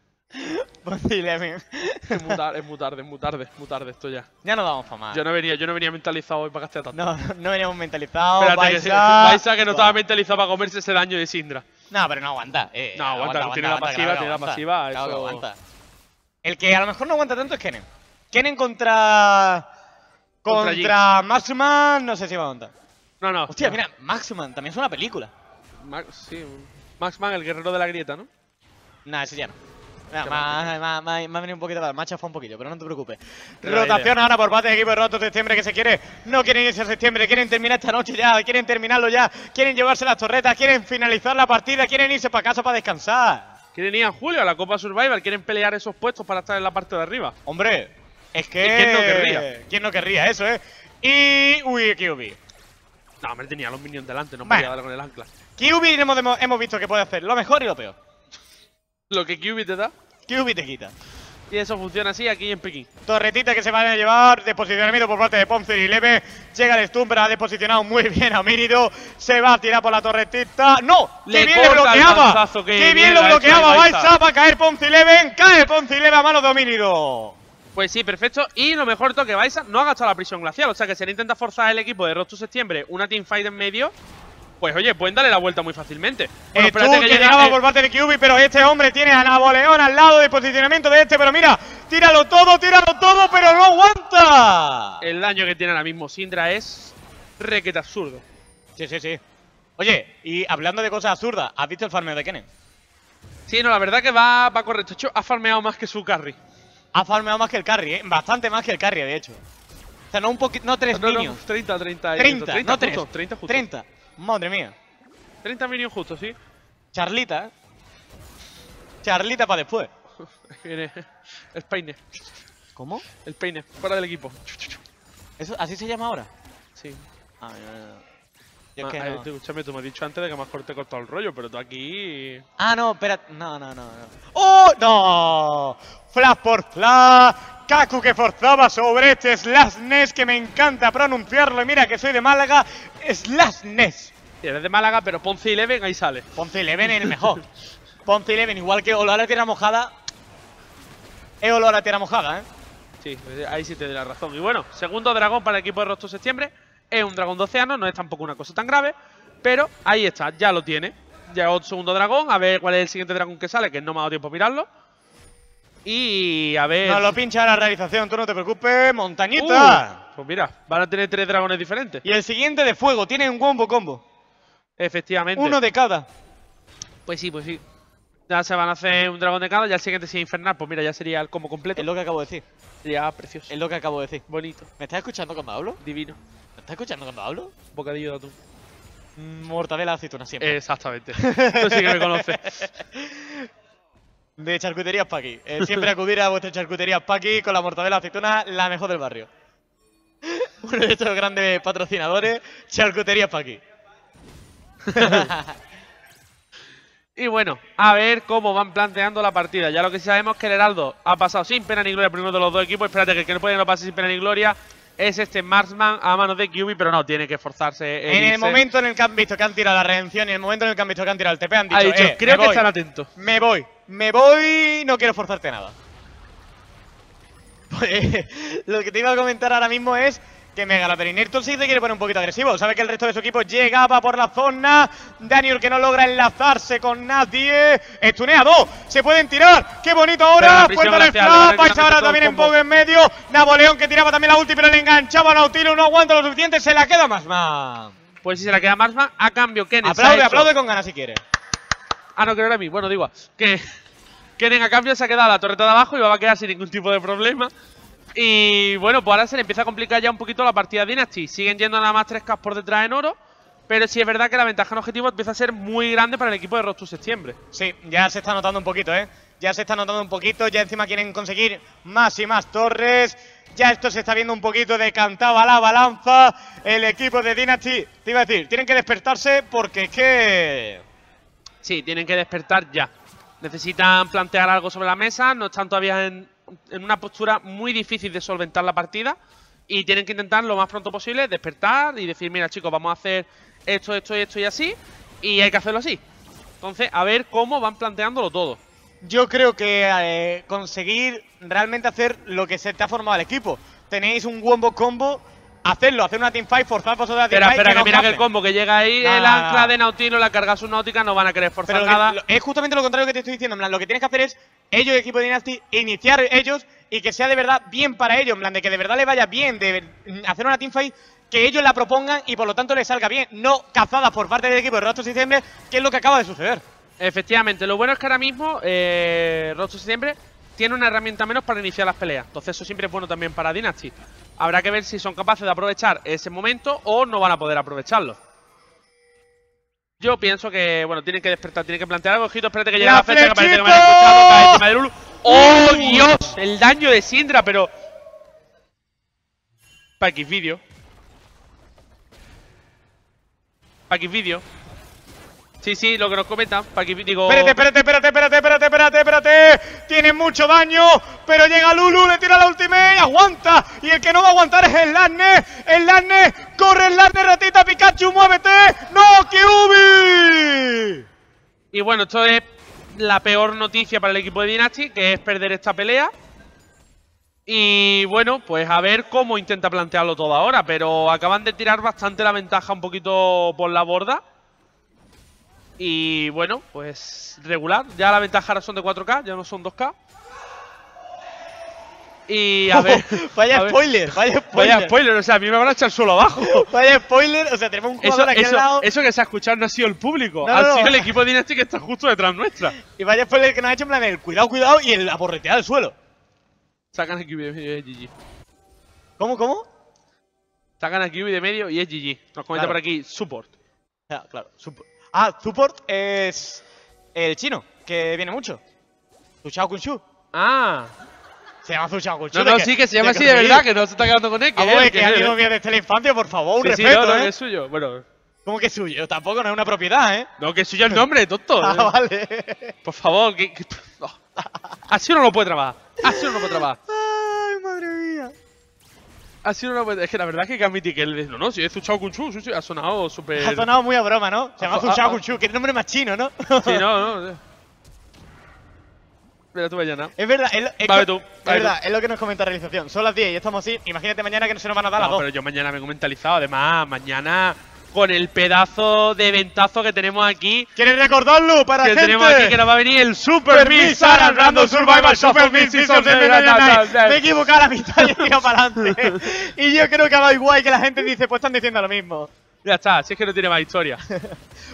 Ponce y Leven. Es muy tarde, es muy tarde, es muy tarde, es muy tarde esto ya. Ya no damos para más. Yo no venía, yo no venía mentalizado hoy para gastar tanto. No, no veníamos mentalizados. Espérate, Baiza. Que, Baiza que no estaba mentalizado para comerse ese daño de Syndra. No, pero no aguanta. Eh, no, aguanta, aguanta, aguanta tiene aguanta, la pasiva, claro, tiene la pasiva. Claro, eso... que aguanta. El que a lo mejor no aguanta tanto es Kenen. Kenen contra... Contra, contra Maxman, no sé si va a aguantar. No, no. Hostia, no. Mira, Maxman también es una película. Max, sí. Maxman, el guerrero de la grieta, ¿no? Nah, ese ya no. Nah, más, más, más, me ha venido un poquito para el macho, fue un poquillo, pero no te preocupes. Pero rotación ahora por parte del equipo de Rostro Septiembre que se quiere. No quieren irse a septiembre, quieren terminar esta noche ya, quieren terminarlo ya, quieren llevarse las torretas, quieren finalizar la partida, quieren irse para casa para descansar. Quieren ir a julio a la Copa Survival, quieren pelear esos puestos para estar en la parte de arriba. Hombre, es que... ¿Quién no querría? ¿Quién no querría eso, eh? Y... Uy, Kyuubi. No, hombre, tenía los minions delante, no podía darle con el ancla. Kyuubi hemos, hemos visto que puede hacer lo mejor y lo peor. Lo que Kyuubi te da, Kyuubi te quita. Y eso funciona así aquí en Pekín. Torretita que se van a llevar. Desposicionamiento por parte de Ponce y Leve. Llega el Stumbra, ha desposicionado muy bien a Ominidio. Se va a tirar por la torretita. ¡No! ¡Qué bien lo bloqueaba! ¡Qué bien lo bloqueaba! Baiza, va a caer Ponce y Leve. ¡Cae Ponce y Leve a manos de Ominidio! Pues sí, perfecto. Y lo mejor toque, Baiza no ha gastado la prisión glacial. O sea que si le intenta forzar el equipo de Rostro Septiembre una teamfight en medio, pues oye, pueden darle la vuelta muy fácilmente. Bueno, eh, tú, que, que llegaba eh. por parte de Kyuubi, pero este hombre tiene a Napoleón al lado de posicionamiento de este. Pero mira, tíralo todo, tíralo todo, pero no aguanta. El daño que tiene ahora mismo Syndra es requete absurdo. Sí, sí, sí. Oye, y hablando de cosas absurdas, ¿has visto el farmeo de Kenen? Sí, no, la verdad que va, va correcto. Hecho, ha farmeado más que su carry. Ha farmeado más que el carry, ¿eh? Bastante más que el carry, de hecho. O sea, no un poquito, no tres no, minions. No, treinta, treinta, treinta, treinta, no tres, treinta, justo, treinta, justo. treinta. Madre mía. treinta minions justo, sí. Charlita, ¿eh? Charlita para después. El peine. ¿Cómo? El peine, fuera del equipo. ¿Eso, ¿Así se llama ahora? Sí. Ah, yo, yo, yo. Yo Ma, es que no. Ay, escúchame, tú me has dicho antes de que a lo mejor te he cortado el rollo, pero tú aquí... Ah, no, espera. No, no, no, no. ¡Oh, no! Flash por flash. Kaku que forzaba sobre este Slashnes, que me encanta pronunciarlo. Y mira que soy de Málaga, Slashnes. Sí, eres de Málaga, pero Ponce y Leven ahí sale. Ponce y Leven es el mejor. Ponce y Leven, igual que olor a la tierra mojada. Es olor a la tierra mojada, ¿eh? Sí, ahí sí te doy la razón. Y bueno, segundo dragón para el equipo de Rostro Septiembre. Es un dragón de océano, no es tampoco una cosa tan grave. Pero ahí está, ya lo tiene. Ya otro segundo dragón, a ver cuál es el siguiente dragón que sale, que no me ha dado tiempo a mirarlo. Y a ver... No lo pincha la realización, tú no te preocupes, montañita. Uh, pues mira, van a tener tres dragones diferentes. Y el siguiente de fuego, tiene un combo combo. Efectivamente. Uno de cada. Pues sí, pues sí. Ya se van a hacer un dragón de cada, ya el siguiente sea infernal. Pues mira, ya sería el combo completo. Es lo que acabo de decir. Sería precioso. Es lo que acabo de decir. Bonito. ¿Me estás escuchando cuando hablo? Divino. ¿Me estás escuchando cuando hablo? Bocadillo de atún. Mortadela de aceituna siempre. Exactamente. Tú sí que me conoces. De Charcuterías Paqui. Eh, siempre acudir a vuestras Charcuterías Paqui con la mortadela de aceituna, la mejor del barrio. Uno de estos grandes patrocinadores, Charcuterías Paqui. Y bueno, a ver cómo van planteando la partida. Ya lo que sí sabemos es que el Heraldo ha pasado sin pena ni gloria primero de los dos equipos. Espérate que el que no puede no pase sin pena ni gloria es este Marksman a manos de Kyuubi, pero no, tiene que esforzarse. En el momento en el que han visto que han tirado la redención y en el momento en el que han visto que han tirado el T P, han dicho, ha dicho eh, creo que voy. Están atentos. Me voy, me voy, no quiero forzarte nada. Pues, lo que te iba a comentar ahora mismo es que Mega Laperinator sí se quiere poner un poquito agresivo. Sabe que el resto de su equipo llegaba por la zona. Daniel que no logra enlazarse con nadie. Estunea dos. Se pueden tirar. ¡Qué bonito ahora! Puerta del flap. Baiza ahora también en poco en medio. Napoleón que tiraba también la ulti, pero le enganchaba a Nautilus. No aguanta lo suficiente. Se la queda Maxman. Pues si se la queda Maxman, a cambio Kennen. Aplaude, aplaude con ganas si quiere. Ah, no, que no era a mí. Bueno, digo, que Kennen a cambio se ha quedado la torreta de abajo y va a quedar sin ningún tipo de problema. Y bueno, pues ahora se le empieza a complicar ya un poquito la partida de Dynasty. Siguen yendo nada más tres K por detrás en oro, pero sí es verdad que la ventaja en objetivo empieza a ser muy grande para el equipo de Rostro Septiembre. Sí, ya se está notando un poquito, ¿eh? Ya se está notando un poquito, ya encima quieren conseguir más y más torres. Ya esto se está viendo un poquito decantada la balanza. El equipo de Dynasty, te iba a decir, tienen que despertarse porque es que... Sí, tienen que despertar ya. Necesitan plantear algo sobre la mesa, no están todavía en... en una postura muy difícil de solventar la partida y tienen que intentar lo más pronto posible despertar y decir, mira chicos, vamos a hacer esto, esto y esto y así y hay que hacerlo así. Entonces, a ver cómo van planteándolo todo. Yo creo que eh, conseguir realmente hacer lo que se te ha formado el equipo. Tenéis un wombo combo, hacerlo, hacer una teamfight, forzar vosotros a teamfight. Espera, espera, que, que mira que el combo que llega ahí, nah, el nah, ancla nah. de Nautilus, la carga subnáutica, no van a querer forzar nada. Que, es justamente lo contrario que te estoy diciendo, en plan, lo que tienes que hacer es ellos, el equipo de Dynasty, iniciar ellos y que sea de verdad bien para ellos, en plan, de que de verdad les vaya bien, de hacer una teamfight que ellos la propongan y por lo tanto les salga bien, no cazadas por parte del equipo de Rostro Septiembre, que es lo que acaba de suceder. Efectivamente, lo bueno es que ahora mismo eh, Rostro Septiembre tiene una herramienta menos para iniciar las peleas, entonces eso siempre es bueno también para Dynasty. Habrá que ver si son capaces de aprovechar ese momento o no van a poder aprovecharlo. Yo pienso que, bueno, tienen que despertar, tienen que plantear algo. Ojito, espérate que llegue la flecha, que parece que me han escuchado, cae encima de Lulu. ¡Oh, Dios! El daño de Syndra, pero... Paqui Video. Paqui Video. Sí, sí, lo que nos comentan. Paqui Video. Espérate, espérate, espérate, espérate, espérate, espérate, espérate. Tienen mucho daño, pero llega Lulu, le tira la ultimate y aguanta. Y el que no va a aguantar es el Slashnes. El Slashnes, corre el Slashnes, ratita, Pikachu, muévete. ¡No, Kyuubi! Y bueno, esto es la peor noticia para el equipo de Dynasty, que es perder esta pelea. Y bueno, pues a ver cómo intenta plantearlo todo ahora, pero acaban de tirar bastante la ventaja un poquito por la borda. Y bueno, pues regular. Ya la ventaja ahora son de cuatro K, ya no son dos K. Y a ver... Vaya spoiler, vaya spoiler. Vaya spoiler, o sea, a mí me van a echar solo abajo. Vaya spoiler, o sea, tenemos un jugador eso, aquí eso, al lado. Eso que se ha escuchado no ha sido el público, no, ha no, sido no. el equipo de Dynasty que está justo detrás nuestra. Y vaya spoiler que nos ha hecho en plan el cuidado, cuidado y el aporretear al suelo. Sacan a Q B de medio y es G G. ¿Cómo, cómo? Sacan a Q B de medio y es G G. Nos comenta claro. por aquí, support. Ah, claro, support. Ah, support es el chino, que viene mucho. Zuchao Kunshu. Ah. Se llama Zuchao Kunshu. No, no, que, sí, que se llama así de verdad, que no se está quedando con él. Que, ah, él, que, que ha ido bien desde la infancia, por favor, sí, respeto, sí, no, no, ¿eh? Es suyo, bueno. ¿Cómo que es suyo? Tampoco no es una propiedad, ¿eh? No, que es suyo el nombre, tonto. Ah, vale. Por favor, que... que no. Así uno no puede trabajar. Así uno no puede trabajar. Ay, madre mía. Así uno no puede... Es que la verdad es que hay que admitir que él... No, no, si es Zuchao Kunshu, sí, sí, ha sonado súper... Ha sonado muy a broma, ¿no? Se llama Zuchao Kunshu, que es el nombre más chino, ¿no? Sí, no, no. Tú mañana. Es verdad, es, lo, es, vale, que, tú, vale, es verdad, tú. Es lo que nos comenta realización. Son las diez y estamos así. Imagínate mañana que no se nos van a dar no, las dos. Pero yo mañana me he mentalizado. Además, mañana con el pedazo de ventazo que tenemos aquí. ¿Quieres recordarlo para que gente? Tenemos aquí que nos va a venir el Super Mix al Random Survival Super Mix Season de Night. Me he equivocado a la mitad y he tirado para adelante. Y yo creo que va igual que la gente dice, pues están diciendo lo mismo. Ya está, si es que no tiene más historia.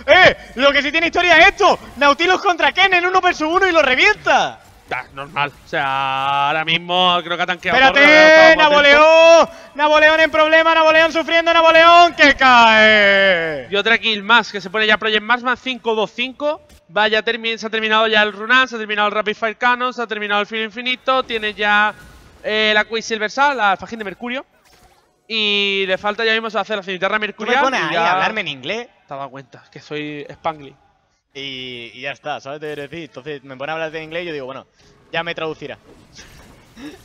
¡Eh! Lo que sí tiene historia es esto. Nautilus contra Ken en uno versus uno y lo revienta. Ah, normal. O sea, ahora mismo creo que ha tanqueado. ¡Espérate! ¡Napoleón! ¡Napoleón en problema! ¡Napoleón sufriendo! ¡Napoleón que cae! Y otra kill más, que se pone ya Project Maxman cinco dos cinco. Vaya, termi se ha terminado ya el Runan, se ha terminado el Rapid Fire Cannon, se ha terminado el Filo Infinito. Tiene ya eh, la Quicksilver Sal, la Fajín de Mercurio. Y le falta ya mismo hacer la cimitarra mercurial. ¿Tú me pones ahí a hablarme en inglés? Te has dado cuenta, que soy Spangli. Y, y ya está, ¿sabes? Te decir. Entonces me pone a hablar de inglés y yo digo, bueno, ya me traducirá.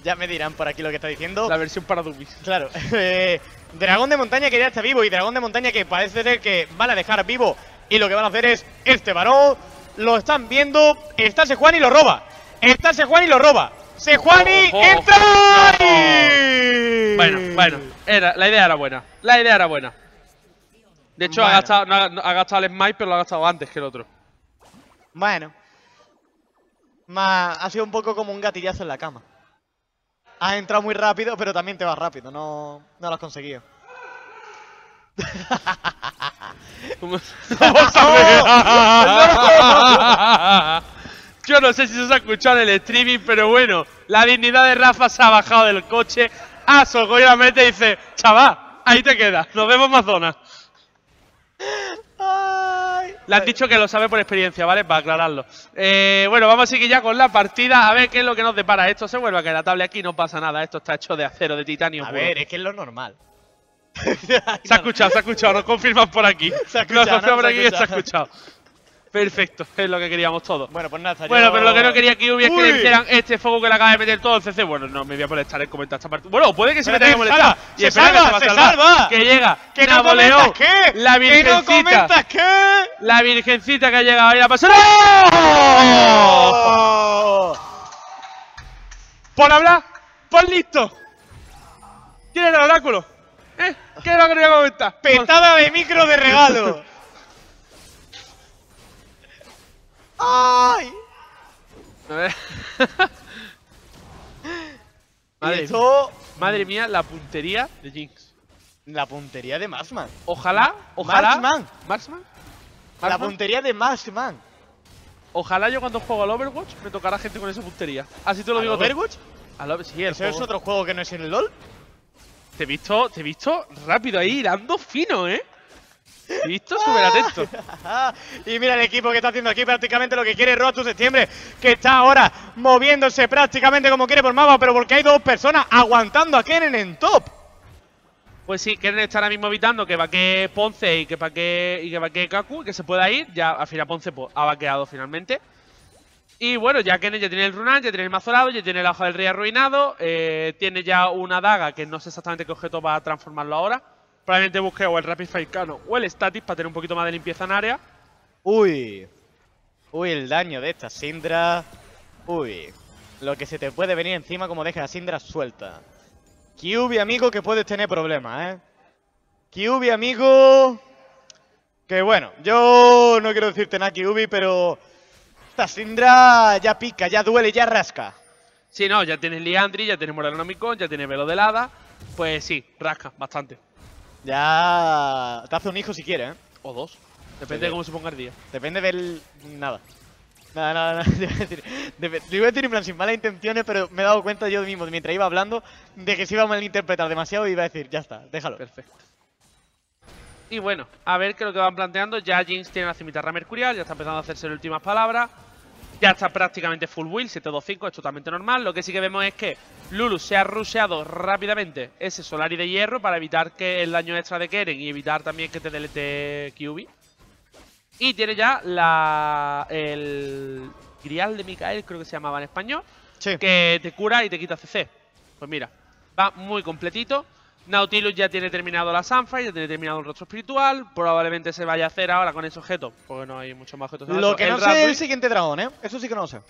Ya me dirán por aquí lo que está diciendo. La versión para Dubis. Claro. eh, Dragón de montaña que ya está vivo y Dragón de montaña que parece ser que van a dejar vivo. Y lo que van a hacer es este varón. Lo están viendo. Está Sejuani y lo roba. Está Sejuani y lo roba. Sejuani, oh, entra. Oh, oh. Bueno, bueno. Era, la idea era buena. La idea era buena. De hecho, bueno. ha, gastado, no ha, no, ha gastado el smite, pero lo ha gastado antes que el otro. Bueno. Ma, ha sido un poco como un gatillazo en la cama. Has entrado muy rápido, pero también te vas rápido. No, no lo has conseguido. Yo no sé si se ha escuchado en el streaming, pero bueno, la dignidad de Rafa se ha bajado del coche, ha socado la meta y dice, chaval, ahí te quedas, nos vemos en Amazonas. Le has dicho que lo sabe por experiencia, ¿vale? Para aclararlo. Eh, bueno, vamos a seguir ya con la partida. A ver qué es lo que nos depara. Esto se vuelve a caer la tabla aquí, no pasa nada. Esto está hecho de acero, de titanio. A ver, es que es lo normal. Se ha escuchado, se ha escuchado, nos confirman por aquí. Se ha escuchado, nos confirman por aquí que se ha escuchado. Perfecto, es lo que queríamos todos. Bueno, pues nada, bueno, yo... pero lo que no quería Kyuubi es que le hicieran este fuego que le acaba de meter todo el C C. Bueno, no me voy a molestar en comentar esta parte. Bueno, puede que se pero me tenga que molestar. Y se salva, que se, se salva. Que llega, que Napoleón, no qué. La virgencita. ¿Que no comentas qué? La virgencita que ha llegado ahí la pasada. ¡Oh! Por hablar, por listo. ¿Quién era el oráculo? ¿Eh? ¿Qué es lo que quería comentar? Petada de micro de regalo. ¡Ay! Madre, esto... madre mía, la puntería de Jinx. La puntería de Maxman. Ojalá, ojalá... Maxman. Maxman. La puntería de Maxman. Ojalá yo cuando juego al Overwatch me tocará gente con esa puntería. Así te lo digo. ¿Overwatch? Al... Sí, el ¿Eso juego. es otro juego que no es en el LoL? Te he visto, te he visto rápido ahí, dando fino, ¿eh? Listo, súper atento. Y mira el equipo que está haciendo aquí prácticamente lo que quiere Rostro Septiembre, que está ahora moviéndose prácticamente como quiere por mapa, pero porque hay dos personas aguantando a Kennen en top. Pues sí, Kennen está ahora mismo evitando que vaquee Ponce y que vaquee, y que vaquee Kaku, que se pueda ir. Ya al final Ponce pues, ha vaqueado finalmente. Y bueno, ya Kennen ya tiene el Runan, ya tiene el mazolado, ya tiene el Hoja del Rey arruinado. Eh, tiene ya una daga que no sé exactamente qué objeto va a transformarlo ahora. Probablemente busque o el Rapid Fire Cannon o el Static para tener un poquito más de limpieza en área. Uy. Uy, el daño de esta Syndra. Uy. Lo que se te puede venir encima como dejes a Syndra suelta. Kyuubi, amigo, que puedes tener problemas, ¿eh? Kyuubi, amigo... Que bueno, yo no quiero decirte nada, Kyuubi, pero... Esta Syndra ya pica, ya duele, ya rasca. Sí, no, ya tienes Liandry, ya tienes Moranonomicon, ya tienes Velo de Hada. Pues sí, rasca bastante. Ya... Te hace un hijo si quieres, ¿eh? O dos. Depende sí, de cómo se ponga el día. Depende del... Nada. Nada, nada, nada. Yo iba a decir en plan sin malas intenciones, pero me he dado cuenta yo mismo, mientras iba hablando, de que se iba a malinterpretar demasiado y iba a decir, ya está, déjalo. Perfecto. Y bueno, a ver qué es lo que van planteando. Ya Jinx tiene la cimitarra mercurial, ya está empezando a hacerse las últimas palabras. Ya está prácticamente full build, siete dos cinco, es totalmente normal. Lo que sí que vemos es que Lulu se ha rusheado rápidamente ese Solari de hierro para evitar que el daño extra de Kennen y evitar también que te delete Kyuubi. Y tiene ya la el Grial de Mikael, creo que se llamaba en español, sí, que te cura y te quita C C. Pues mira, va muy completito. Nautilus ya tiene terminado la Sunfire, ya tiene terminado el Rostro Espiritual. Probablemente se vaya a hacer ahora con ese objeto, porque no hay muchos más objetos. Lo que no sé es el siguiente dragón, ¿eh? Eso sí que no lo sé.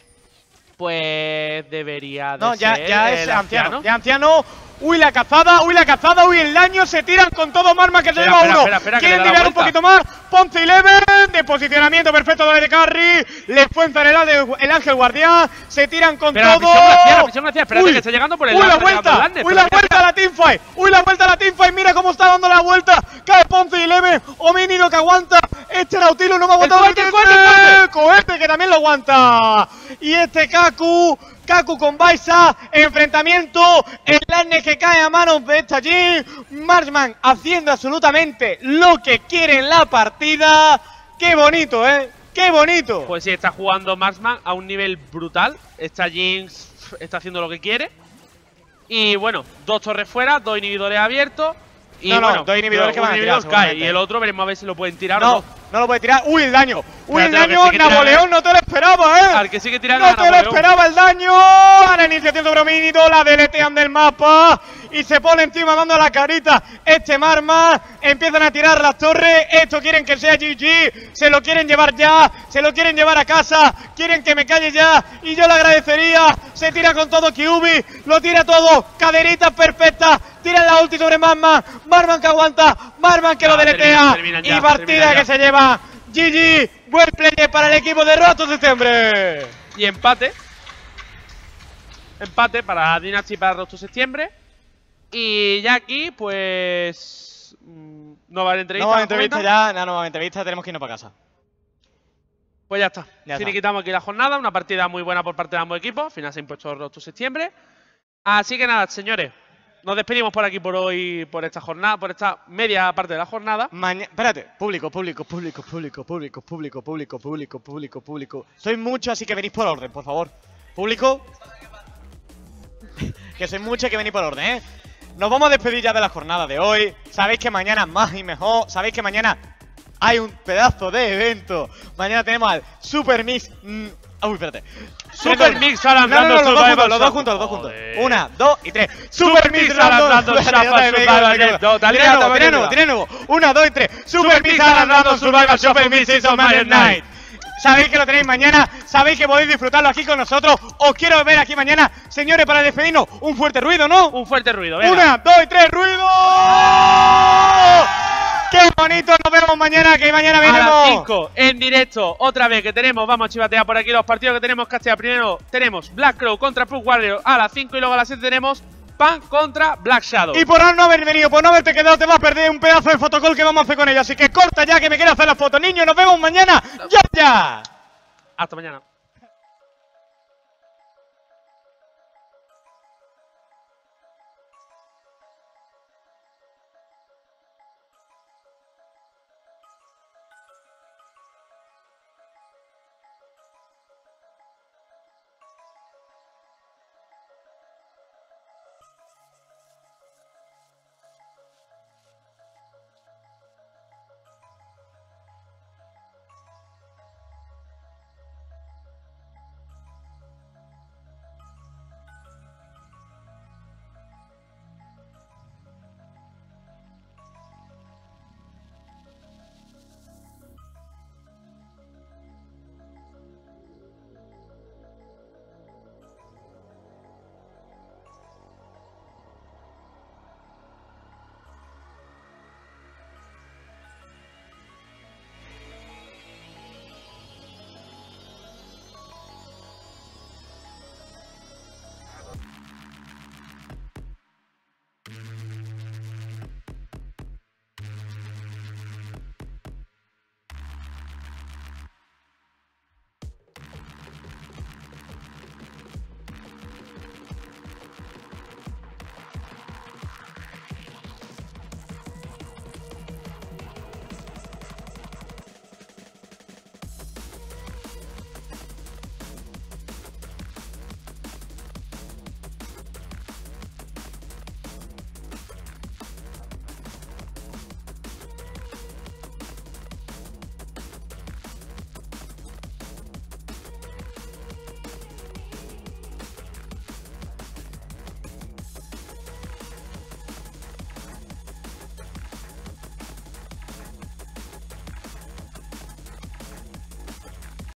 Pues debería de no, ser ya, ya el es anciano. anciano. Ya anciano. Uy, la cazada, uy, la cazada, uy, el daño. Se tiran con todo Marma que se lleva uno. Espera, espera, quieren tirar un poquito más. Ponce Eleven, de posicionamiento perfecto de carry. Les fuenzan el, el ángel guardián. Se tiran con pero todo. La misión, la misión, la misión. Espérate, uy, que está llegando por el uy, la vuelta, uy, la vuelta a la teamfight. Uy, la vuelta a la teamfight. Mira cómo está dando la vuelta, cae Ponce y Leme, Ominidio que aguanta, este Nautilo no me aguanta, el cohete, el cohete, el cohete, cohete que también lo aguanta, y este Kaku, Kaku con Baiza, enfrentamiento, el Slashnes que cae a manos de esta G, Maxman haciendo absolutamente lo que quiere en la partida, qué bonito, eh. ¡Qué bonito! Pues sí, está jugando Maxman a un nivel brutal. Está Jinx, está haciendo lo que quiere. Y bueno, dos torres fuera, dos inhibidores abiertos. Y no, no, bueno, dos inhibidores que van a tirar, cae. Y el otro, veremos a ver si lo pueden tirar no, o no. No lo puede tirar. ¡Uy, el daño! ¡Uy, el daño! Sí, ¡Napoleón, eh. no te lo esperaba, eh! Al que sigue tirando ¡No a te lo esperaba el daño! Ahora iniciación sobre Ominidio, la deletean del mapa. Y se pone encima dando la carita este Marma. Empiezan a tirar las torres. Esto quieren que sea G G. Se lo quieren llevar ya. Se lo quieren llevar a casa. Quieren que me calle ya. Y yo le agradecería. Se tira con todo Kyuubi. Lo tira todo. Caderitas perfectas. Tiran la ulti sobre Marma. Marman que aguanta. Marman que ah, lo deletea. Termina, termina ya, y partida que se lleva. G G. Buen play para el equipo de Rostro Septiembre. Y empate. Empate para Dynasty y para Rostro Septiembre. Y ya aquí, pues... No va a haber entrevista. No va a haber entrevista ya, no, no va a haber entrevista, tenemos que irnos para casa. Pues ya está. Si le quitamos aquí la jornada, una partida muy buena por parte de ambos equipos. Al final se ha impuesto Rostro Septiembre. Así que nada, señores. Nos despedimos por aquí por hoy, por esta jornada, por esta media parte de la jornada. Mañana. Espérate, público, público, público, público, público, público, público, público, público, público. Soy mucho, así que venís por orden, por favor. Público. Que soy mucho y que venís por orden, ¿eh? Nos vamos a despedir ya de la jornada de hoy. Sabéis que mañana más y mejor. Sabéis que mañana hay un pedazo de evento. Mañana tenemos al Super Mix. Mm. Uy, espérate. Super Mix Alandrando Survival. Los dos juntos, los dos juntos. Una, dos y tres. Super Mix Alandrando Survival. Tiene nuevo, tiene nuevo, tiene nuevo. Una, dos y tres. Super Mix Alandrando Survival. Super Mix is on my night. Sabéis que lo tenéis mañana, sabéis que podéis disfrutarlo aquí con nosotros. Os quiero ver aquí mañana. Señores, para despedirnos, un fuerte ruido, ¿no? Un fuerte ruido, venga. Una, dos y tres, ruido. ¡Qué bonito! Nos vemos mañana, que mañana venimos. A las cinco, en directo, otra vez que tenemos. Vamos a chivatear por aquí los partidos que tenemos que hacer. Primero tenemos Black Crow contra Pug Warriors a las cinco y luego a las siete tenemos Pan contra Black Shadow. Y por no haber venido, por no haberte quedado, te vas a perder un pedazo de fotocall que vamos a hacer con ellos. Así que corta ya, que me quiero hacer las fotos. Niños, nos vemos mañana. ¡Ya, ya! Hasta mañana.